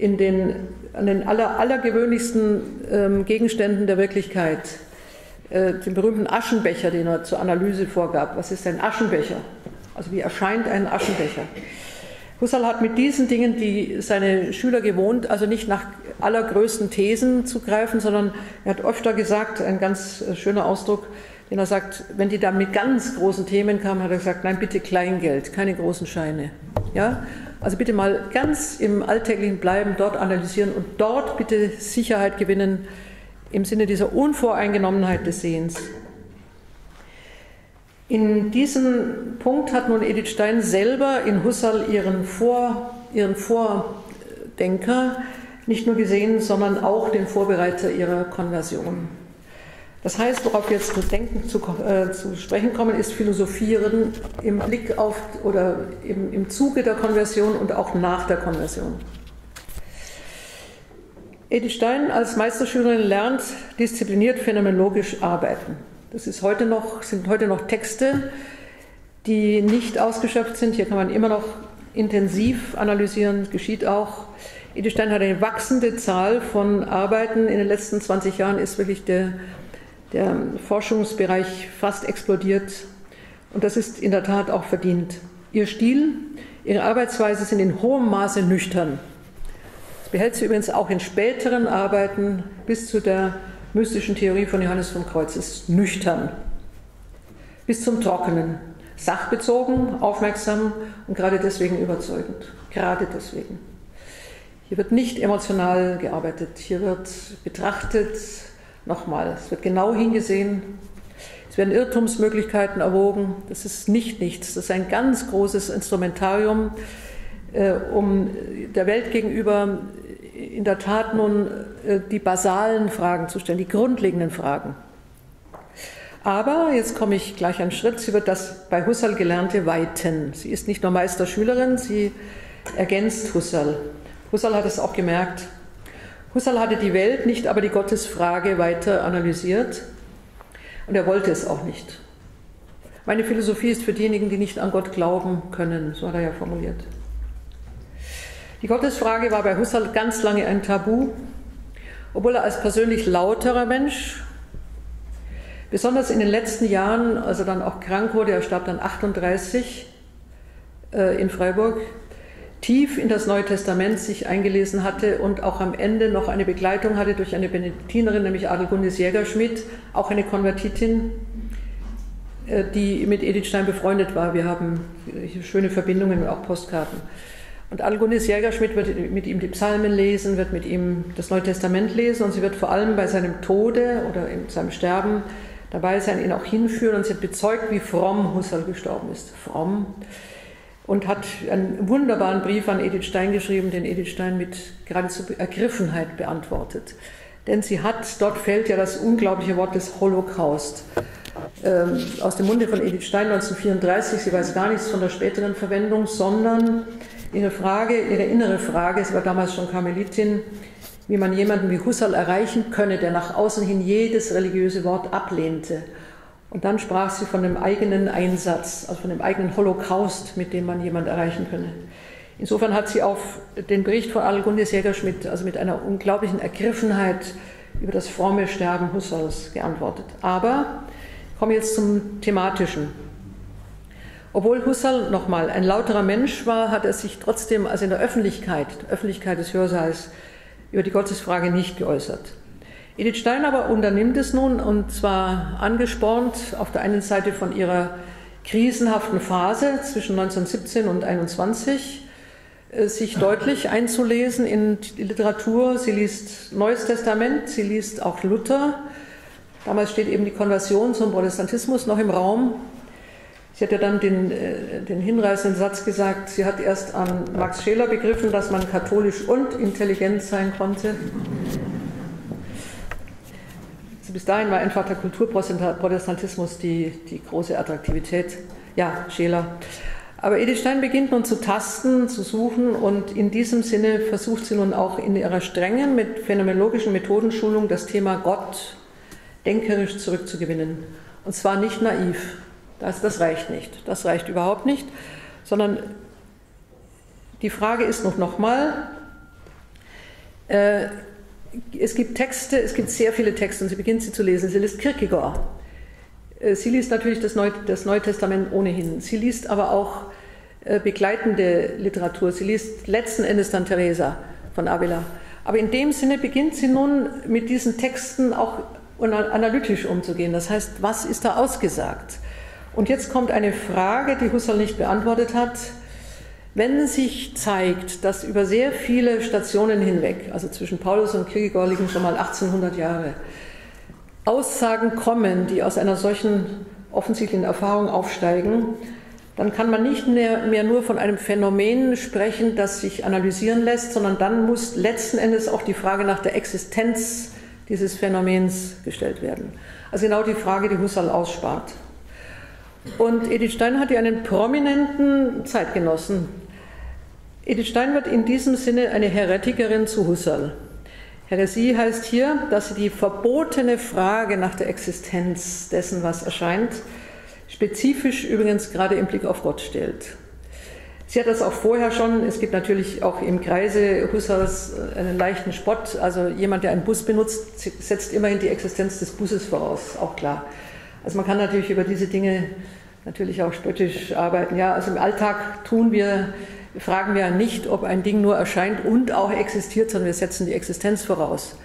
an den allergewöhnlichsten Gegenständen der Wirklichkeit den berühmten Aschenbecher, den er zur Analyse vorgab. Was ist ein Aschenbecher? Also wie erscheint ein Aschenbecher? Husserl hat mit diesen Dingen, die seine Schüler gewohnt, also nicht nach allergrößten Thesen zu greifen, sondern er hat öfter gesagt, ein ganz schöner Ausdruck, den er sagt, wenn die da mit ganz großen Themen kamen, hat er gesagt, nein, bitte Kleingeld, keine großen Scheine. Ja? Also bitte mal ganz im Alltäglichen bleiben, dort analysieren und dort bitte Sicherheit gewinnen im Sinne dieser Unvoreingenommenheit des Sehens. In diesem Punkt hat nun Edith Stein selber in Husserl ihren Vordenker nicht nur gesehen, sondern auch den Vorbereiter ihrer Konversion. Das heißt, worauf jetzt mit Denken zu sprechen kommen, ist Philosophieren im Blick auf oder im Zuge der Konversion und auch nach der Konversion. Edith Stein als Meisterschülerin lernt diszipliniert phänomenologisch arbeiten. Das ist heute noch, sind heute noch Texte, die nicht ausgeschöpft sind. Hier kann man immer noch intensiv analysieren, geschieht auch. Edith Stein hat eine wachsende Zahl von Arbeiten. In den letzten 20 Jahren ist wirklich der Forschungsbereich fast explodiert. Und das ist in der Tat auch verdient. Ihr Stil, ihre Arbeitsweise sind in hohem Maße nüchtern. Das behält sie übrigens auch in späteren Arbeiten bis zu der mystischen Theorie von Johannes vom Kreuz. Es ist nüchtern. Bis zum Trockenen. Sachbezogen, aufmerksam und gerade deswegen überzeugend. Gerade deswegen. Hier wird nicht emotional gearbeitet. Hier wird betrachtet, nochmal, es wird genau hingesehen. Es werden Irrtumsmöglichkeiten erwogen. Das ist nicht nichts. Das ist ein ganz großes Instrumentarium, um der Welt gegenüber in der Tat nun die basalen Fragen zu stellen, die grundlegenden Fragen. Aber, jetzt komme ich gleich einen Schritt, sie wird das bei Husserl Gelernte weiten. Sie ist nicht nur Meisterschülerin, sie ergänzt Husserl. Husserl hat es auch gemerkt. Husserl hatte die Welt, nicht aber die Gottesfrage weiter analysiert. Und er wollte es auch nicht. Meine Philosophie ist für diejenigen, die nicht an Gott glauben können, so hat er ja formuliert. Die Gottesfrage war bei Husserl ganz lange ein Tabu, obwohl er als persönlich lauterer Mensch, besonders in den letzten Jahren, als er dann auch krank wurde, er starb dann 38 in Freiburg, tief in das Neue Testament sich eingelesen hatte und auch am Ende noch eine Begleitung hatte durch eine Benediktinerin, nämlich Adelgundis Jaegerschmid, auch eine Konvertitin, die mit Edith Stein befreundet war. Wir haben schöne Verbindungen und auch Postkarten. Und Adelgundis Jaegerschmid wird mit ihm die Psalmen lesen, wird mit ihm das Neue Testament lesen und sie wird vor allem bei seinem Tode oder in seinem Sterben dabei sein, ihn auch hinführen, und sie hat bezeugt, wie fromm Husserl gestorben ist. Fromm. Und hat einen wunderbaren Brief an Edith Stein geschrieben, den Edith Stein mit geradezu Ergriffenheit beantwortet. Denn sie hat, dort fällt ja das unglaubliche Wort des Holocaust aus dem Munde von Edith Stein 1934, sie weiß gar nichts von der späteren Verwendung, sondern ihre Frage, ihre innere Frage, sie war damals schon Karmelitin, wie man jemanden wie Husserl erreichen könne, der nach außen hin jedes religiöse Wort ablehnte. Und dann sprach sie von dem eigenen Einsatz, also von dem eigenen Holocaust, mit dem man jemand erreichen könne. Insofern hat sie auf den Bericht von Adelgundis Jaegerschmid, also mit einer unglaublichen Ergriffenheit über das fromme Sterben Husserls geantwortet. Aber ich komme jetzt zum Thematischen. Obwohl Husserl, nochmal, ein lauterer Mensch war, hat er sich trotzdem, also in der Öffentlichkeit des Hörsaals, über die Gottesfrage nicht geäußert. Edith Stein aber unternimmt es nun, und zwar angespornt auf der einen Seite von ihrer krisenhaften Phase zwischen 1917 und 1921, sich deutlich einzulesen in die Literatur. Sie liest Neues Testament, sie liest auch Luther. Damals steht eben die Konversion zum Protestantismus noch im Raum. Sie hat ja dann den hinreißenden Satz gesagt, sie hat erst an Max Scheler begriffen, dass man katholisch und intelligent sein konnte. Also bis dahin war einfach der Kulturprotestantismus die große Attraktivität. Ja, Scheler. Aber Edith Stein beginnt nun zu tasten, zu suchen, und in diesem Sinne versucht sie nun auch in ihrer strengen mit phänomenologischen Methodenschulung das Thema Gott denkerisch zurückzugewinnen. Und zwar nicht naiv. Das reicht nicht, das reicht überhaupt nicht, sondern die Frage ist nochmal, es gibt Texte, es gibt sehr viele Texte, und sie beginnt sie zu lesen. Sie liest Kierkegaard, sie liest natürlich das Neue Testament ohnehin, sie liest aber auch begleitende Literatur, sie liest letzten Endes dann Teresa von Avila. Aber in dem Sinne beginnt sie nun mit diesen Texten auch analytisch umzugehen, das heißt, was ist da ausgesagt? Und jetzt kommt eine Frage, die Husserl nicht beantwortet hat. Wenn sich zeigt, dass über sehr viele Stationen hinweg, also zwischen Paulus und Kierkegaard liegen schon mal 1800 Jahre, Aussagen kommen, die aus einer solchen offensichtlichen Erfahrung aufsteigen, dann kann man nicht mehr nur von einem Phänomen sprechen, das sich analysieren lässt, sondern dann muss letzten Endes auch die Frage nach der Existenz dieses Phänomens gestellt werden. Also genau die Frage, die Husserl ausspart. Und Edith Stein hat ja einen prominenten Zeitgenossen. Edith Stein wird in diesem Sinne eine Heretikerin zu Husserl. Häresie heißt hier, dass sie die verbotene Frage nach der Existenz dessen, was erscheint, spezifisch übrigens gerade im Blick auf Gott stellt. Sie hat das auch vorher schon, es gibt natürlich auch im Kreise Husserls einen leichten Spott, also jemand, der einen Bus benutzt, setzt immerhin die Existenz des Busses voraus, auch klar. Also man kann natürlich über diese Dinge natürlich auch spöttisch arbeiten. Ja, also im Alltag fragen wir nicht, ob ein Ding nur erscheint und auch existiert, sondern wir setzen die Existenz voraus.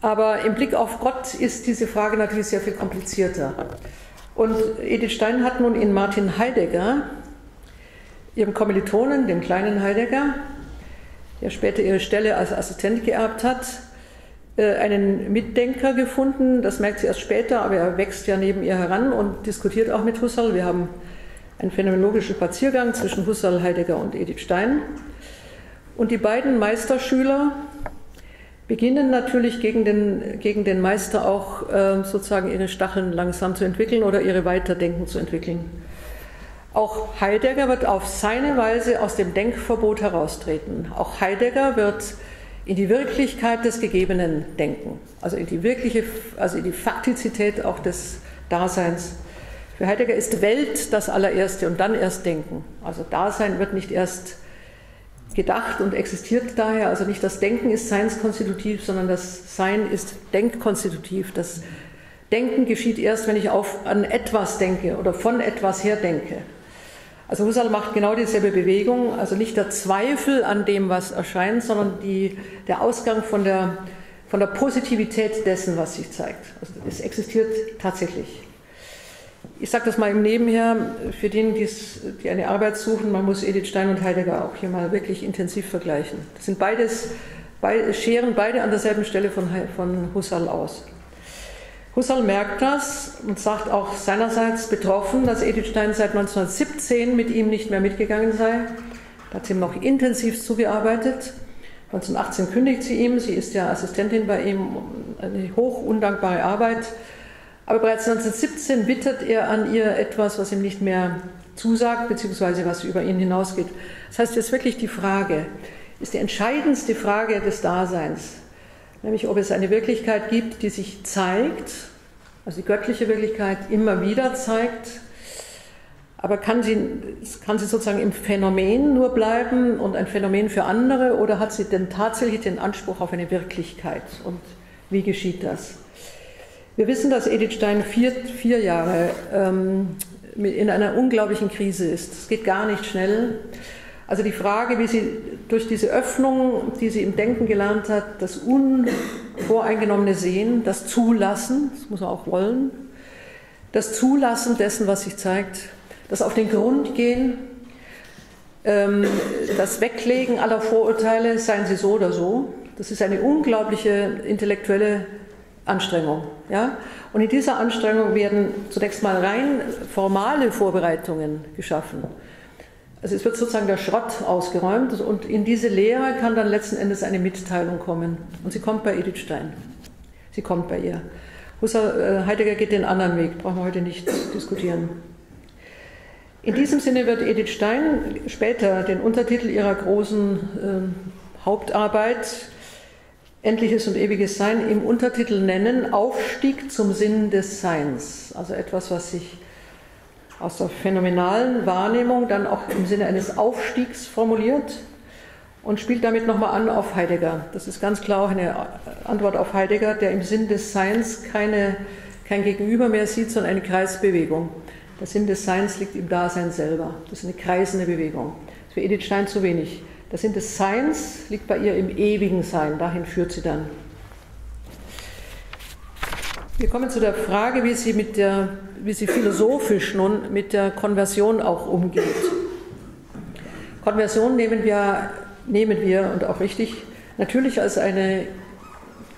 Aber im Blick auf Gott ist diese Frage natürlich sehr viel komplizierter. Und Edith Stein hat nun in Martin Heidegger, ihrem Kommilitonen, dem kleinen Heidegger, der später ihre Stelle als Assistent geerbt hat, einen Mitdenker gefunden. Das merkt sie erst später, aber er wächst ja neben ihr heran und diskutiert auch mit Husserl. Wir haben einen phänomenologischen Spaziergang zwischen Husserl, Heidegger und Edith Stein. Und die beiden Meisterschüler beginnen natürlich gegen den Meister auch sozusagen ihre Stacheln langsam zu entwickeln oder ihre Weiterdenken zu entwickeln. Auch Heidegger wird auf seine Weise aus dem Denkverbot heraustreten. Auch Heidegger wird in die Wirklichkeit des Gegebenen denken, also in die Faktizität auch des Daseins. Für Heidegger ist Welt das allererste und dann erst Denken. Also Dasein wird nicht erst gedacht und existiert daher, also nicht das Denken ist seinskonstitutiv, sondern das Sein ist denkkonstitutiv. Das Denken geschieht erst, wenn ich an etwas denke oder von etwas her denke. Also Husserl macht genau dieselbe Bewegung, also nicht der Zweifel an dem, was erscheint, sondern der Ausgang von der Positivität dessen, was sich zeigt. Also es existiert tatsächlich. Ich sage das mal im Nebenher, für die eine Arbeit suchen, man muss Edith Stein und Heidegger auch hier mal wirklich intensiv vergleichen. Das sind beide scheren an derselben Stelle von Husserl aus. Husserl merkt das und sagt auch seinerseits betroffen, dass Edith Stein seit 1917 mit ihm nicht mehr mitgegangen sei. Da hat sie ihm noch intensiv zugearbeitet. 1918 kündigt sie ihm, sie ist ja Assistentin bei ihm, eine hoch undankbare Arbeit. Aber bereits 1917 wittert er an ihr etwas, was ihm nicht mehr zusagt, beziehungsweise was über ihn hinausgeht. Das heißt, jetzt wirklich die Frage, ist die entscheidendste Frage des Daseins, nämlich ob es eine Wirklichkeit gibt, die sich zeigt, also die göttliche Wirklichkeit immer wieder zeigt, aber kann sie sozusagen im Phänomen nur bleiben und ein Phänomen für andere, oder hat sie denn tatsächlich den Anspruch auf eine Wirklichkeit und wie geschieht das? Wir wissen, dass Edith Stein vier Jahre in einer unglaublichen Krise ist. Es geht gar nicht schnell. Also die Frage, wie sie durch diese Öffnung, die sie im Denken gelernt hat, das unvoreingenommene Sehen, das Zulassen, das muss man auch wollen, das Zulassen dessen, was sich zeigt, das auf den Grund gehen, das Weglegen aller Vorurteile, seien sie so oder so, das ist eine unglaubliche intellektuelle Anstrengung. Ja? Und in dieser Anstrengung werden zunächst mal rein formale Vorbereitungen geschaffen. Also es wird sozusagen der Schrott ausgeräumt und in diese Lehre kann dann letzten Endes eine Mitteilung kommen. Und sie kommt bei Edith Stein. Sie kommt bei ihr. Heidegger geht den anderen Weg, brauchen wir heute nicht diskutieren. In diesem Sinne wird Edith Stein später den Untertitel ihrer großen Hauptarbeit Endliches und ewiges Sein im Untertitel nennen, Aufstieg zum Sinn des Seins. Also etwas, was sich aus der phänomenalen Wahrnehmung dann auch im Sinne eines Aufstiegs formuliert und spielt damit nochmal an auf Heidegger. Das ist ganz klar auch eine Antwort auf Heidegger, der im Sinn des Seins kein Gegenüber mehr sieht, sondern eine Kreisbewegung. Der Sinn des Seins liegt im Dasein selber. Das ist eine kreisende Bewegung. Das ist für Edith Stein zu wenig. Der Sinn des Seins liegt bei ihr im ewigen Sein, dahin führt sie dann. Wir kommen zu der Frage, wie sie philosophisch nun mit der Konversion auch umgeht. Konversion nehmen wir, und auch richtig, natürlich als eine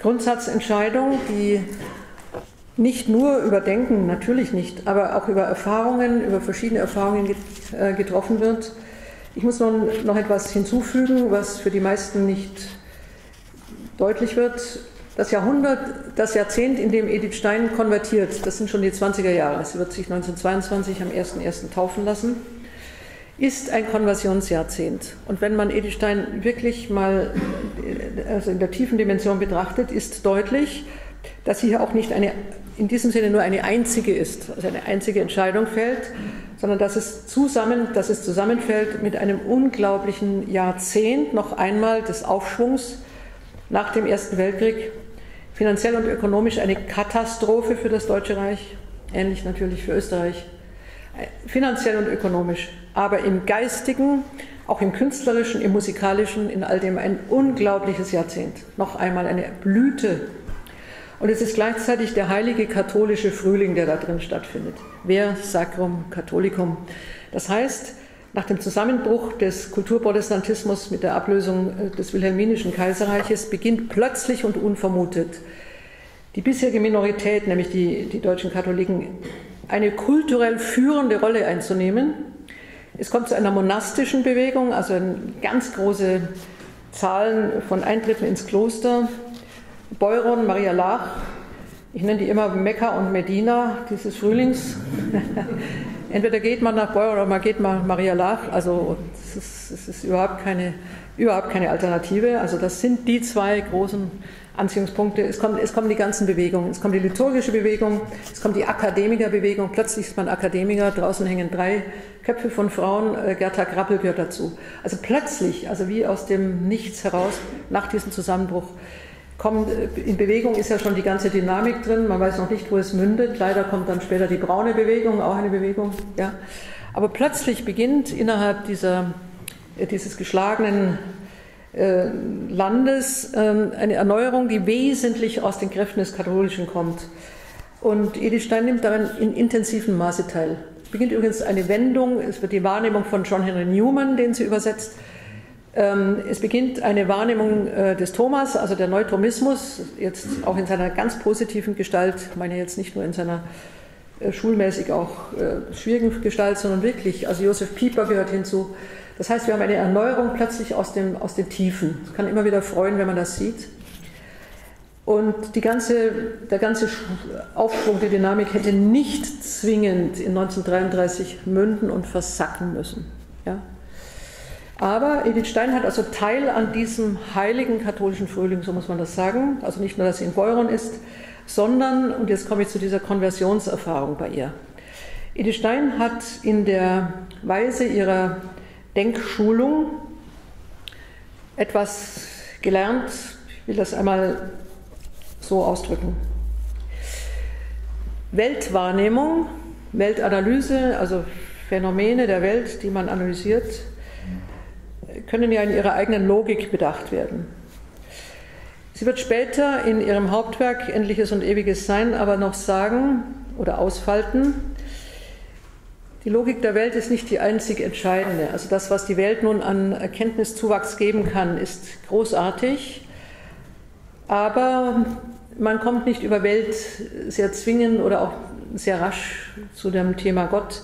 Grundsatzentscheidung, die nicht nur über Denken, natürlich nicht, aber auch über verschiedene Erfahrungen getroffen wird. Ich muss nun noch etwas hinzufügen, was für die meisten nicht deutlich wird. Das Jahrzehnt, in dem Edith Stein konvertiert, das sind schon die 20er Jahre, sie wird sich 1922 am 1.1. taufen lassen, ist ein Konversionsjahrzehnt. Und wenn man Edith Stein wirklich mal also in der tiefen Dimension betrachtet, ist deutlich, dass sie hier auch nicht in diesem Sinne nur eine einzige ist, also eine einzige Entscheidung fällt, sondern dass es zusammenfällt mit einem unglaublichen Jahrzehnt, noch einmal des Aufschwungs nach dem Ersten Weltkrieg, finanziell und ökonomisch eine Katastrophe für das Deutsche Reich, ähnlich natürlich für Österreich, finanziell und ökonomisch, aber im Geistigen, auch im Künstlerischen, im Musikalischen, in all dem ein unglaubliches Jahrzehnt, noch einmal eine Blüte. Und es ist gleichzeitig der heilige katholische Frühling, der da drin stattfindet. Ver sacrum catholicum. Das heißt, nach dem Zusammenbruch des Kulturprotestantismus mit der Ablösung des wilhelminischen Kaiserreiches beginnt plötzlich und unvermutet die bisherige Minorität, nämlich die deutschen Katholiken, eine kulturell führende Rolle einzunehmen. Es kommt zu einer monastischen Bewegung, also ganz große Zahlen von Eintritten ins Kloster. Beuron, Maria Lach, ich nenne die immer Mekka und Medina dieses Frühlings. Entweder geht man nach Beuron oder man geht nach Maria Lach, also es ist überhaupt keine Alternative. Also das sind die zwei großen Anziehungspunkte. Es kommen die ganzen Bewegungen, es kommt die liturgische Bewegung, es kommt die Akademikerbewegung, plötzlich ist man Akademiker, draußen hängen drei Köpfe von Frauen, Gerta Grappel gehört dazu. Also plötzlich, also wie aus dem Nichts heraus, nach diesem Zusammenbruch, in Bewegung ist ja schon die ganze Dynamik drin, man weiß noch nicht, wo es mündet. Leider kommt dann später die braune Bewegung, auch eine Bewegung. Ja. Aber plötzlich beginnt innerhalb dieses geschlagenen Landes eine Erneuerung, die wesentlich aus den Kräften des Katholischen kommt. Und Edith Stein nimmt daran in intensivem Maße teil. Es beginnt übrigens eine Wendung, es wird die Wahrnehmung von John Henry Newman, den sie übersetzt. Es beginnt eine Wahrnehmung des Thomas, also der Neutromismus, jetzt auch in seiner ganz positiven Gestalt, ich meine jetzt nicht nur in seiner schulmäßig auch schwierigen Gestalt, sondern wirklich, also Josef Pieper gehört hinzu. Das heißt, wir haben eine Erneuerung plötzlich aus den Tiefen. Das kann immer wieder freuen, wenn man das sieht. Und der ganze Aufschwung der Dynamik hätte nicht zwingend in 1933 münden und versacken müssen. Ja? Aber Edith Stein hat also Teil an diesem heiligen katholischen Frühling, so muss man das sagen. Also nicht nur, dass sie in Beuron ist, sondern, und jetzt komme ich zu dieser Konversionserfahrung bei ihr. Edith Stein hat in der Weise ihrer Denkschulung etwas gelernt. Ich will das einmal so ausdrücken. Weltwahrnehmung, Weltanalyse, also Phänomene der Welt, die man analysiert, können ja in ihrer eigenen Logik bedacht werden. Sie wird später in ihrem Hauptwerk Endliches und ewiges Sein aber noch sagen oder ausfalten, die Logik der Welt ist nicht die einzig entscheidende. Also das, was die Welt nun an Erkenntniszuwachs geben kann, ist großartig, aber man kommt nicht über Welt sehr zwingend oder auch sehr rasch zu dem Thema Gott.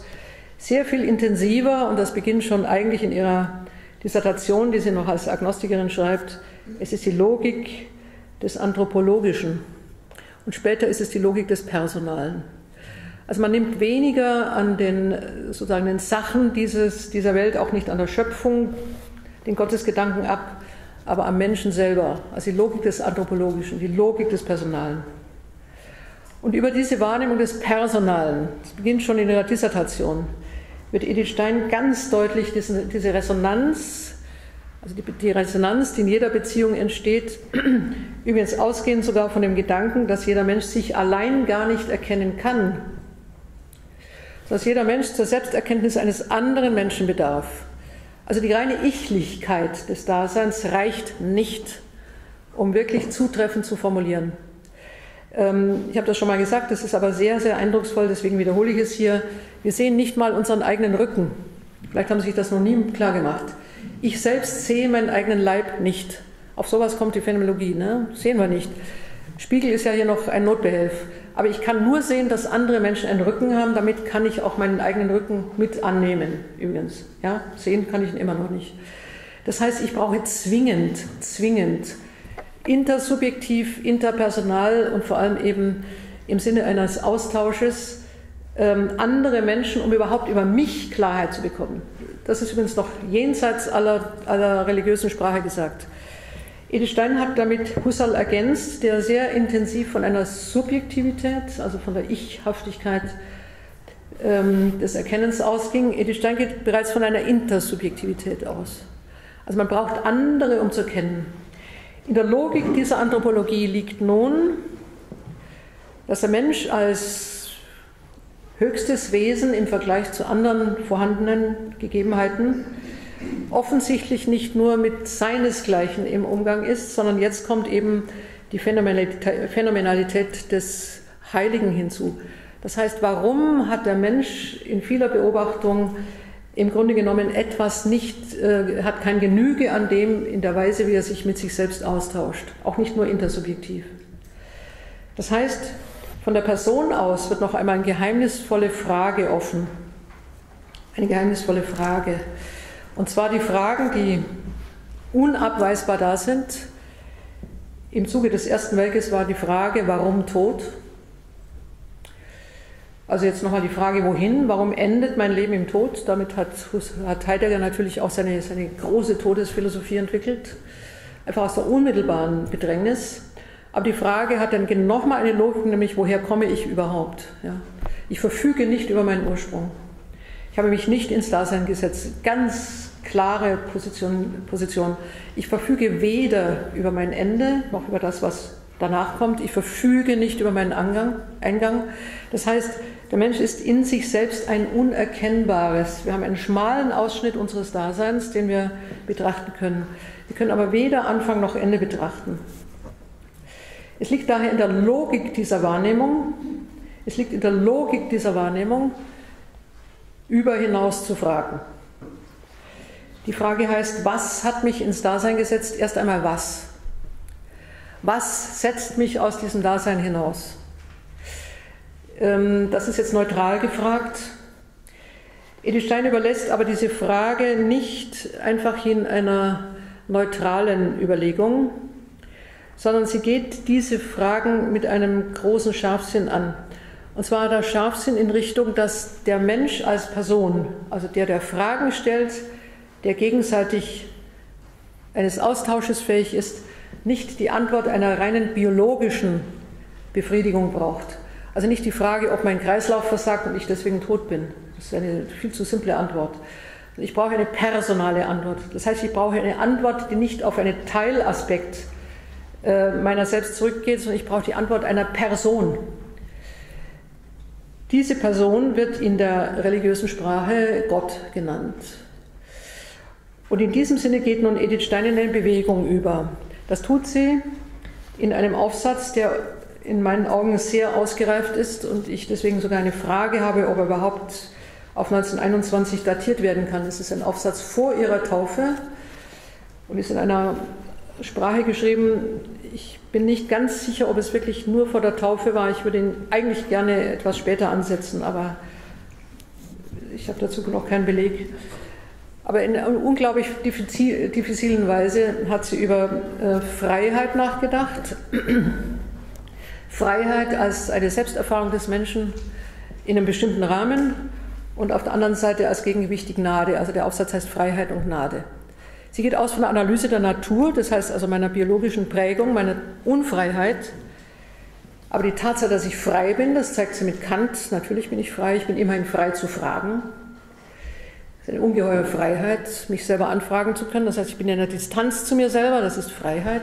Sehr viel intensiver, und das beginnt schon eigentlich in ihrer Dissertation, die sie noch als Agnostikerin schreibt, es ist die Logik des Anthropologischen und später ist es die Logik des Personalen. Also man nimmt weniger an den Sachen dieser Welt, auch nicht an der Schöpfung, den Gottesgedanken ab, aber am Menschen selber, also die Logik des Anthropologischen, die Logik des Personalen. Und über diese Wahrnehmung des Personalen, das beginnt schon in ihrer Dissertation, wird Edith Stein ganz deutlich diese Resonanz, also die Resonanz, die in jeder Beziehung entsteht, übrigens ausgehend sogar von dem Gedanken, dass jeder Mensch sich allein gar nicht erkennen kann, dass jeder Mensch zur Selbsterkenntnis eines anderen Menschen bedarf. Also die reine Ichlichkeit des Daseins reicht nicht, um wirklich zutreffend zu formulieren. Ich habe das schon mal gesagt, das ist aber sehr, sehr eindrucksvoll, deswegen wiederhole ich es hier. Wir sehen nicht mal unseren eigenen Rücken. Vielleicht haben Sie sich das noch nie klar gemacht. Ich selbst sehe meinen eigenen Leib nicht. Auf sowas kommt die Phänomenologie, ne? Sehen wir nicht. Spiegel ist ja hier noch ein Notbehelf. Aber ich kann nur sehen, dass andere Menschen einen Rücken haben, damit kann ich auch meinen eigenen Rücken mit annehmen, übrigens. Ja? Sehen kann ich ihn immer noch nicht. Das heißt, ich brauche zwingend intersubjektiv, interpersonal und vor allem eben im Sinne eines Austausches andere Menschen, um überhaupt über mich Klarheit zu bekommen. Das ist übrigens noch jenseits aller religiösen Sprache gesagt. Edith Stein hat damit Husserl ergänzt, der sehr intensiv von einer Subjektivität, also von der Ichhaftigkeit des Erkennens ausging. Edith Stein geht bereits von einer Intersubjektivität aus. Also man braucht andere, um zu kennen. In der Logik dieser Anthropologie liegt nun, dass der Mensch als höchstes Wesen im Vergleich zu anderen vorhandenen Gegebenheiten offensichtlich nicht nur mit seinesgleichen im Umgang ist, sondern jetzt kommt eben die Phänomenalität des Heiligen hinzu. Das heißt, warum hat der Mensch in vieler Beobachtung im Grunde genommen etwas nicht, hat kein Genüge an dem in der Weise, wie er sich mit sich selbst austauscht, auch nicht nur intersubjektiv. Das heißt, von der Person aus wird noch einmal eine geheimnisvolle Frage offen. Eine geheimnisvolle Frage. Und zwar die Fragen, die unabweisbar da sind. Im Zuge des Ersten Weltkrieg war die Frage, warum Tod? Also jetzt nochmal die Frage, wohin? Warum endet mein Leben im Tod? Damit hat Heidegger natürlich auch seine große Todesphilosophie entwickelt, einfach aus der unmittelbaren Bedrängnis. Aber die Frage hat dann nochmal eine Logik, nämlich woher komme ich überhaupt? Ja? Ich verfüge nicht über meinen Ursprung. Ich habe mich nicht ins Dasein gesetzt. Ganz klare Position. Ich verfüge weder über mein Ende, noch über das, was danach kommt. Ich verfüge nicht über meinen Eingang. Das heißt, der Mensch ist in sich selbst ein Unerkennbares. Wir haben einen schmalen Ausschnitt unseres Daseins, den wir betrachten können. Wir können aber weder Anfang noch Ende betrachten. Es liegt daher in der Logik dieser Wahrnehmung, über hinaus zu fragen. Die Frage heißt, was hat mich ins Dasein gesetzt? Erst einmal was? Was setzt mich aus diesem Dasein hinaus? Das ist jetzt neutral gefragt. Edith Stein überlässt aber diese Frage nicht einfach in einer neutralen Überlegung, sondern sie geht diese Fragen mit einem großen Scharfsinn an. Und zwar der Scharfsinn in Richtung, dass der Mensch als Person, also der Fragen stellt, der gegenseitig eines Austausches fähig ist, nicht die Antwort einer reinen biologischen Befriedigung braucht. Also nicht die Frage, ob mein Kreislauf versagt und ich deswegen tot bin. Das ist eine viel zu simple Antwort. Ich brauche eine personale Antwort. Das heißt, ich brauche eine Antwort, die nicht auf einen Teilaspekt meiner selbst zurückgeht, sondern ich brauche die Antwort einer Person. Diese Person wird in der religiösen Sprache Gott genannt. Und in diesem Sinne geht nun Edith Stein in eine Bewegung über. Das tut sie in einem Aufsatz, der in meinen Augen sehr ausgereift ist und ich deswegen sogar eine Frage habe, ob er überhaupt auf 1921 datiert werden kann. Es ist ein Aufsatz vor ihrer Taufe und ist in einer Sprache geschrieben. Ich bin nicht ganz sicher, ob es wirklich nur vor der Taufe war. Ich würde ihn eigentlich gerne etwas später ansetzen, aber ich habe dazu noch keinen Beleg. Aber in einer unglaublich diffizilen Weise hat sie über Freiheit nachgedacht. Freiheit als eine Selbsterfahrung des Menschen in einem bestimmten Rahmen und auf der anderen Seite als Gegengewicht die Gnade. Also der Aufsatz heißt Freiheit und Gnade. Sie geht aus von der Analyse der Natur, das heißt also meiner biologischen Prägung, meiner Unfreiheit. Aber die Tatsache, dass ich frei bin, das zeigt sie mit Kant. Natürlich bin ich frei, ich bin immerhin frei zu fragen. Das ist eine ungeheure Freiheit, mich selber anfragen zu können. Das heißt, ich bin in einer Distanz zu mir selber, das ist Freiheit.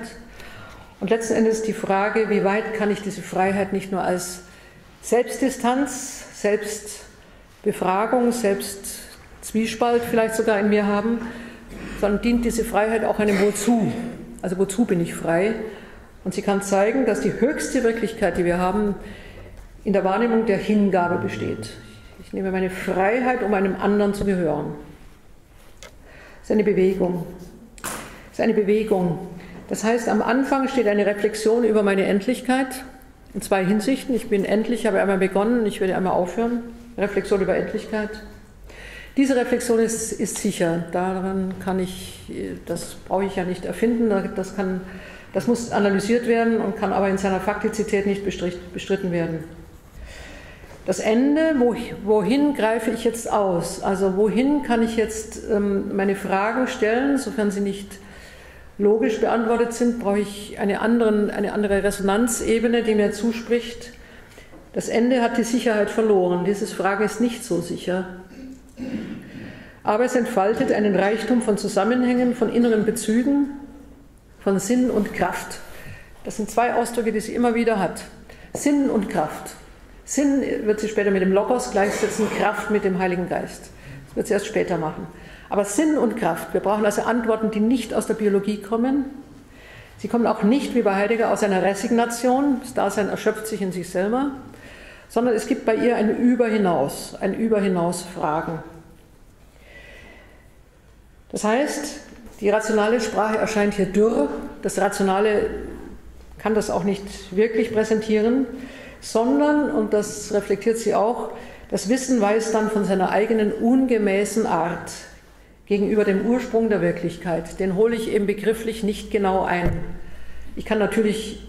Und letzten Endes die Frage, wie weit kann ich diese Freiheit nicht nur als Selbstdistanz, Selbstbefragung, Selbstzwiespalt vielleicht sogar in mir haben, sondern dient diese Freiheit auch einem Wozu. Also wozu bin ich frei? Und sie kann zeigen, dass die höchste Wirklichkeit, die wir haben, in der Wahrnehmung der Hingabe besteht. Ich nehme meine Freiheit, um einem anderen zu gehören. Das ist eine Bewegung. Das ist eine Bewegung. Das heißt, am Anfang steht eine Reflexion über meine Endlichkeit in zwei Hinsichten. Ich bin endlich, habe einmal begonnen, ich werde einmal aufhören. Reflexion über Endlichkeit. Diese Reflexion ist sicher, daran kann ich, das brauche ich ja nicht erfinden, das kann Das muss analysiert werden und kann aber in seiner Faktizität nicht bestritten werden. Das Ende, wohin greife ich jetzt aus? Also wohin kann ich jetzt meine Fragen stellen, sofern sie nicht logisch beantwortet sind, brauche ich eine andere Resonanzebene, die mir zuspricht. Das Ende hat die Sicherheit verloren, diese Frage ist nicht so sicher. Aber es entfaltet einen Reichtum von Zusammenhängen, von inneren Bezügen, von Sinn und Kraft. Das sind zwei Ausdrücke, die sie immer wieder hat. Sinn und Kraft. Sinn wird sie später mit dem Logos gleichsetzen, Kraft mit dem Heiligen Geist. Das wird sie erst später machen. Aber Sinn und Kraft, wir brauchen also Antworten, die nicht aus der Biologie kommen. Sie kommen auch nicht, wie bei Heidegger, aus einer Resignation, das Dasein erschöpft sich in sich selber, sondern es gibt bei ihr ein Über hinaus Fragen. Das heißt, die rationale Sprache erscheint hier dürr, das Rationale kann das auch nicht wirklich präsentieren, sondern, und das reflektiert sie auch, das Wissen weiß dann von seiner eigenen ungemäßen Art gegenüber dem Ursprung der Wirklichkeit. Den hole ich eben begrifflich nicht genau ein. Ich kann natürlich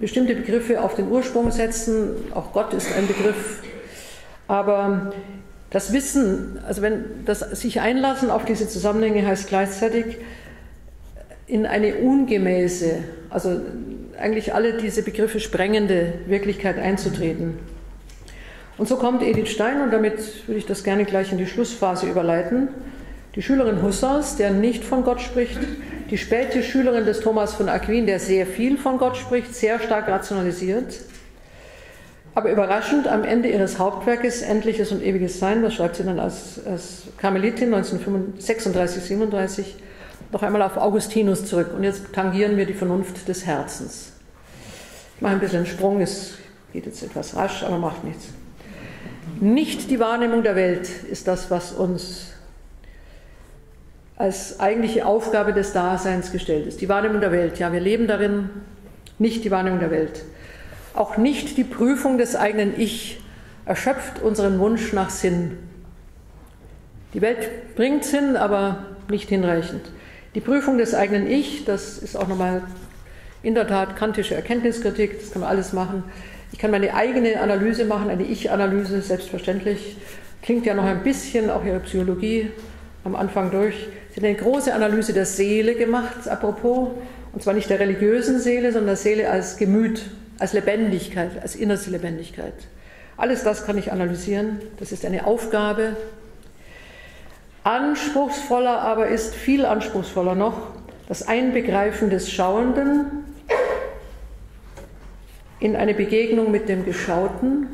bestimmte Begriffe auf den Ursprung setzen, auch Gott ist ein Begriff, aber das Wissen, also wenn das sich einlassen auf diese Zusammenhänge, heißt gleichzeitig in eine ungemäße, also eigentlich alle diese Begriffe sprengende Wirklichkeit einzutreten. Und so kommt Edith Stein, und damit würde ich das gerne gleich in die Schlussphase überleiten, die Schülerin Husserls, der nicht von Gott spricht, die späte Schülerin des Thomas von Aquin, der sehr viel von Gott spricht, sehr stark rationalisiert, aber überraschend am Ende ihres Hauptwerkes Endliches und ewiges Sein, das schreibt sie dann als Karmelitin 1936, 37, noch einmal auf Augustinus zurück. Und jetzt tangieren wir die Vernunft des Herzens. Ich mache ein bisschen einen Sprung, es geht jetzt etwas rasch, aber macht nichts. Nicht die Wahrnehmung der Welt ist das, was uns als eigentliche Aufgabe des Daseins gestellt ist. Die Wahrnehmung der Welt, ja, wir leben darin, nicht die Wahrnehmung der Welt. Auch nicht die Prüfung des eigenen Ich erschöpft unseren Wunsch nach Sinn. Die Welt bringt Sinn, aber nicht hinreichend. Die Prüfung des eigenen Ich, das ist auch nochmal in der Tat kantische Erkenntniskritik, das kann man alles machen. Ich kann meine eigene Analyse machen, eine Ich-Analyse, selbstverständlich. Klingt ja noch ein bisschen auch ihre Psychologie am Anfang durch. Sie hat eine große Analyse der Seele gemacht, apropos, und zwar nicht der religiösen Seele, sondern der Seele als Gemüt, als Lebendigkeit, als innerste Lebendigkeit. Alles das kann ich analysieren, das ist eine Aufgabe. Anspruchsvoller aber ist, viel anspruchsvoller noch, das Einbegreifen des Schauenden in eine Begegnung mit dem Geschauten.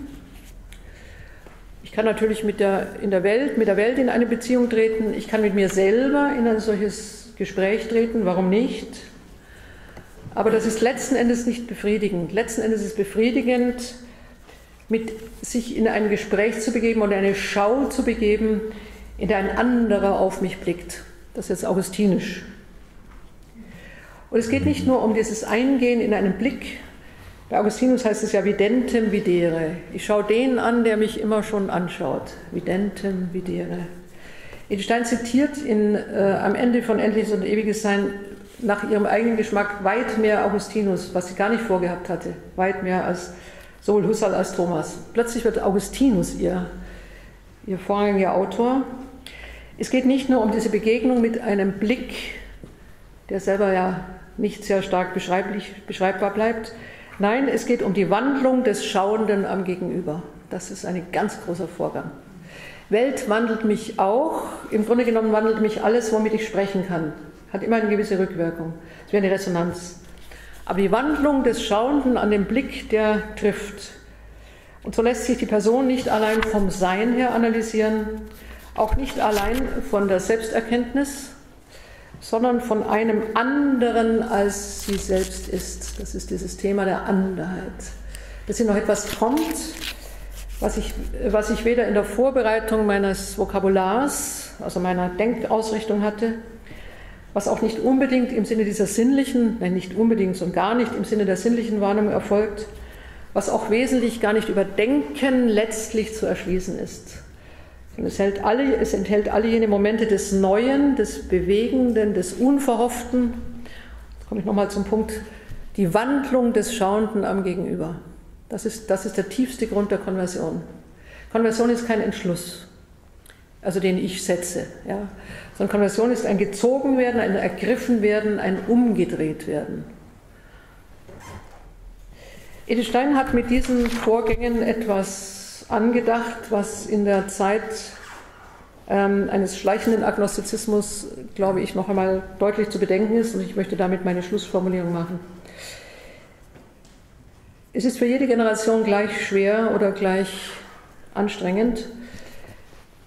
Ich kann natürlich mit der Welt in eine Beziehung treten, ich kann mit mir selber in ein solches Gespräch treten, warum nicht? Aber das ist letzten Endes nicht befriedigend. Letzten Endes ist es befriedigend, sich in ein Gespräch zu begeben oder eine Schau zu begeben, in der ein anderer auf mich blickt. Das ist jetzt augustinisch. Und es geht nicht nur um dieses Eingehen in einen Blick. Bei Augustinus heißt es ja Videntem Videre. Ich schaue den an, der mich immer schon anschaut. Videntem Videre. Edith Stein zitiert am Ende von Endliches und ewiges Sein nach ihrem eigenen Geschmack weit mehr Augustinus, was sie gar nicht vorgehabt hatte. Weit mehr als sowohl Husserl als Thomas. Plötzlich wird Augustinus ihr vorrangiger Autor. Es geht nicht nur um diese Begegnung mit einem Blick, der selber ja nicht sehr stark beschreibbar bleibt. Nein, es geht um die Wandlung des Schauenden am Gegenüber. Das ist ein ganz großer Vorgang. Welt wandelt mich auch, im Grunde genommen wandelt mich alles, womit ich sprechen kann. Hat immer eine gewisse Rückwirkung. Es wäre eine Resonanz. Aber die Wandlung des Schauenden an dem Blick, der trifft. Und so lässt sich die Person nicht allein vom Sein her analysieren, auch nicht allein von der Selbsterkenntnis, sondern von einem anderen, als sie selbst ist. Das ist dieses Thema der Anderheit. Dass hier noch etwas kommt, was ich weder in der Vorbereitung meines Vokabulars, also meiner Denkausrichtung hatte, was auch nicht unbedingt im Sinne dieser sinnlichen, nein, nicht unbedingt, sondern gar nicht im Sinne der sinnlichen Wahrnehmung erfolgt, was auch wesentlich gar nicht über Denken letztlich zu erschließen ist. Und es enthält alle jene Momente des Neuen, des Bewegenden, des Unverhofften. Jetzt komme ich nochmal zum Punkt die Wandlung des Schauenden am Gegenüber. Das ist der tiefste Grund der Konversion. Konversion ist kein Entschluss, also den ich setze. Ja. Sondern Konversion ist ein Gezogenwerden, ein Ergriffenwerden, ein Umgedrehtwerden. Edith Stein hat mit diesen Vorgängen etwas angedacht, was in der Zeit eines schleichenden Agnostizismus, glaube ich, noch einmal deutlich zu bedenken ist, und ich möchte damit meine Schlussformulierung machen. Es ist für jede Generation gleich schwer oder gleich anstrengend,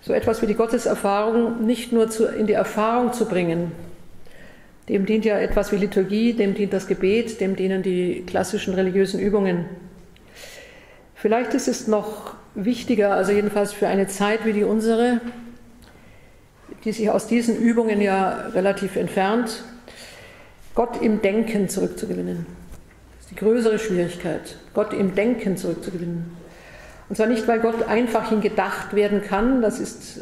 so etwas wie die Gotteserfahrung nicht nur in die Erfahrung zu bringen. Dem dient ja etwas wie Liturgie, dem dient das Gebet, dem dienen die klassischen religiösen Übungen. Vielleicht ist es noch wichtiger, also jedenfalls für eine Zeit wie die unsere, die sich aus diesen Übungen ja relativ entfernt, Gott im Denken zurückzugewinnen. Das ist die größere Schwierigkeit, Gott im Denken zurückzugewinnen. Und zwar nicht, weil Gott einfach hingedacht werden kann, das ist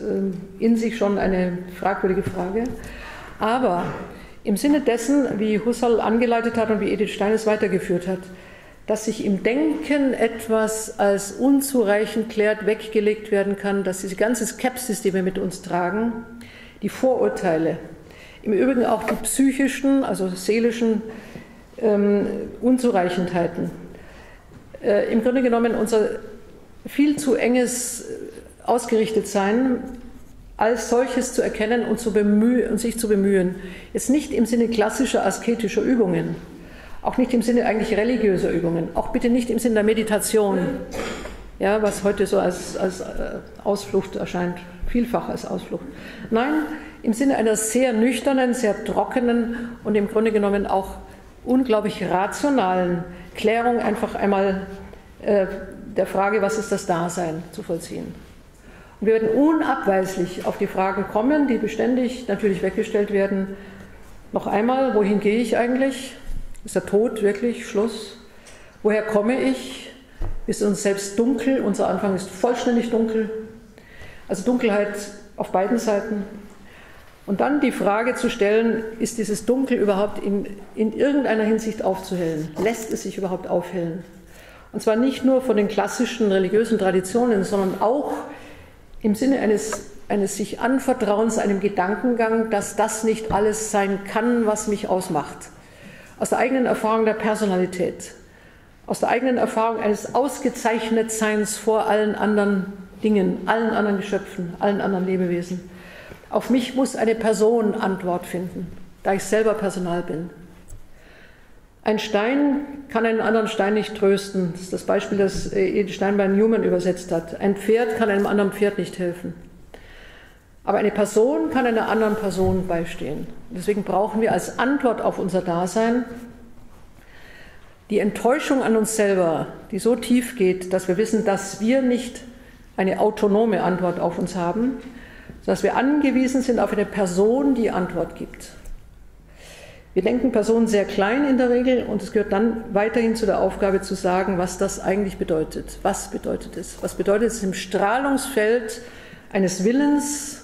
in sich schon eine fragwürdige Frage, aber im Sinne dessen, wie Husserl angeleitet hat und wie Edith Stein es weitergeführt hat, dass sich im Denken etwas als unzureichend klärt, weggelegt werden kann, dass diese ganze Skepsis, die wir mit uns tragen, die Vorurteile, im Übrigen auch die psychischen, also seelischen Unzureichendheiten, im Grunde genommen unser viel zu enges Ausgerichtetsein als solches zu erkennen und sich zu bemühen. Jetzt nicht im Sinne klassischer asketischer Übungen, auch nicht im Sinne eigentlich religiöser Übungen, auch bitte nicht im Sinne der Meditation, ja, was heute so als Ausflucht erscheint, vielfach als Ausflucht. Nein, im Sinne einer sehr nüchternen, sehr trockenen und im Grunde genommen auch unglaublich rationalen Klärung einfach einmal der Frage, was ist das Dasein, zu vollziehen. Und wir werden unabweislich auf die Fragen kommen, die beständig natürlich weggestellt werden. Noch einmal, wohin gehe ich eigentlich? Ist der Tod wirklich Schluss? Woher komme ich? Ist uns selbst dunkel? Unser Anfang ist vollständig dunkel. Also Dunkelheit auf beiden Seiten. Und dann die Frage zu stellen, ist dieses Dunkel überhaupt in irgendeiner Hinsicht aufzuhellen? Lässt es sich überhaupt aufhellen? Und zwar nicht nur von den klassischen religiösen Traditionen, sondern auch im Sinne eines sich Anvertrauens, einem Gedankengang, dass das nicht alles sein kann, was mich ausmacht. Aus der eigenen Erfahrung der Personalität, aus der eigenen Erfahrung eines Ausgezeichnetseins vor allen anderen Dingen, allen anderen Geschöpfen, allen anderen Lebewesen. Auf mich muss eine Person Antwort finden, da ich selber personal bin. Ein Stein kann einen anderen Stein nicht trösten. Das ist das Beispiel, das Edith Stein bei Newman übersetzt hat. Ein Pferd kann einem anderen Pferd nicht helfen. Aber eine Person kann einer anderen Person beistehen. Deswegen brauchen wir als Antwort auf unser Dasein die Enttäuschung an uns selber, die so tief geht, dass wir wissen, dass wir nicht eine autonome Antwort auf uns haben, sondern dass wir angewiesen sind auf eine Person, die Antwort gibt. Wir denken Personen sehr klein in der Regel und es gehört dann weiterhin zu der Aufgabe zu sagen, was das eigentlich bedeutet. Was bedeutet es? Was bedeutet es im Strahlungsfeld eines Willens,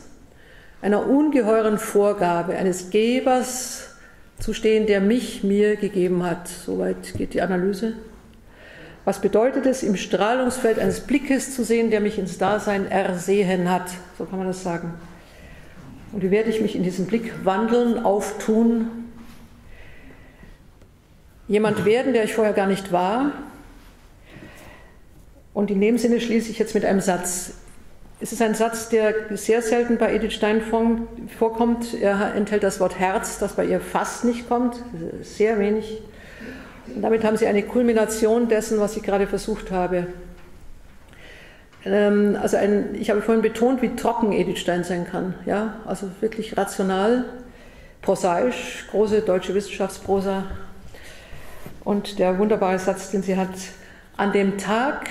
einer ungeheuren Vorgabe, eines Gebers zu stehen, der mich mir gegeben hat. Soweit geht die Analyse. Was bedeutet es, im Strahlungsfeld eines Blickes zu sehen, der mich ins Dasein ersehen hat? So kann man das sagen. Und wie werde ich mich in diesem Blick wandeln, auftun? Jemand werden, der ich vorher gar nicht war. Und in dem Sinne schließe ich jetzt mit einem Satz. Es ist ein Satz, der sehr selten bei Edith Stein vorkommt. Er enthält das Wort Herz, das bei ihr fast nicht kommt, sehr wenig. Und damit haben Sie eine Kulmination dessen, was ich gerade versucht habe. Also ich habe vorhin betont, wie trocken Edith Stein sein kann. Ja? Also wirklich rational, prosaisch, große deutsche Wissenschaftsprosa. Und der wunderbare Satz, den sie hat, an dem Tag,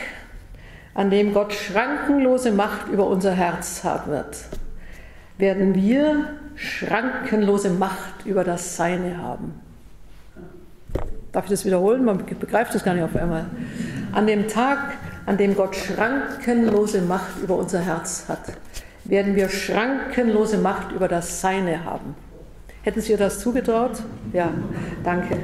an dem Gott schrankenlose Macht über unser Herz haben wird, werden wir schrankenlose Macht über das Seine haben. Darf ich das wiederholen? Man begreift das gar nicht auf einmal. An dem Tag, an dem Gott schrankenlose Macht über unser Herz hat, werden wir schrankenlose Macht über das Seine haben. Hätten Sie ihr das zugetraut? Ja, danke.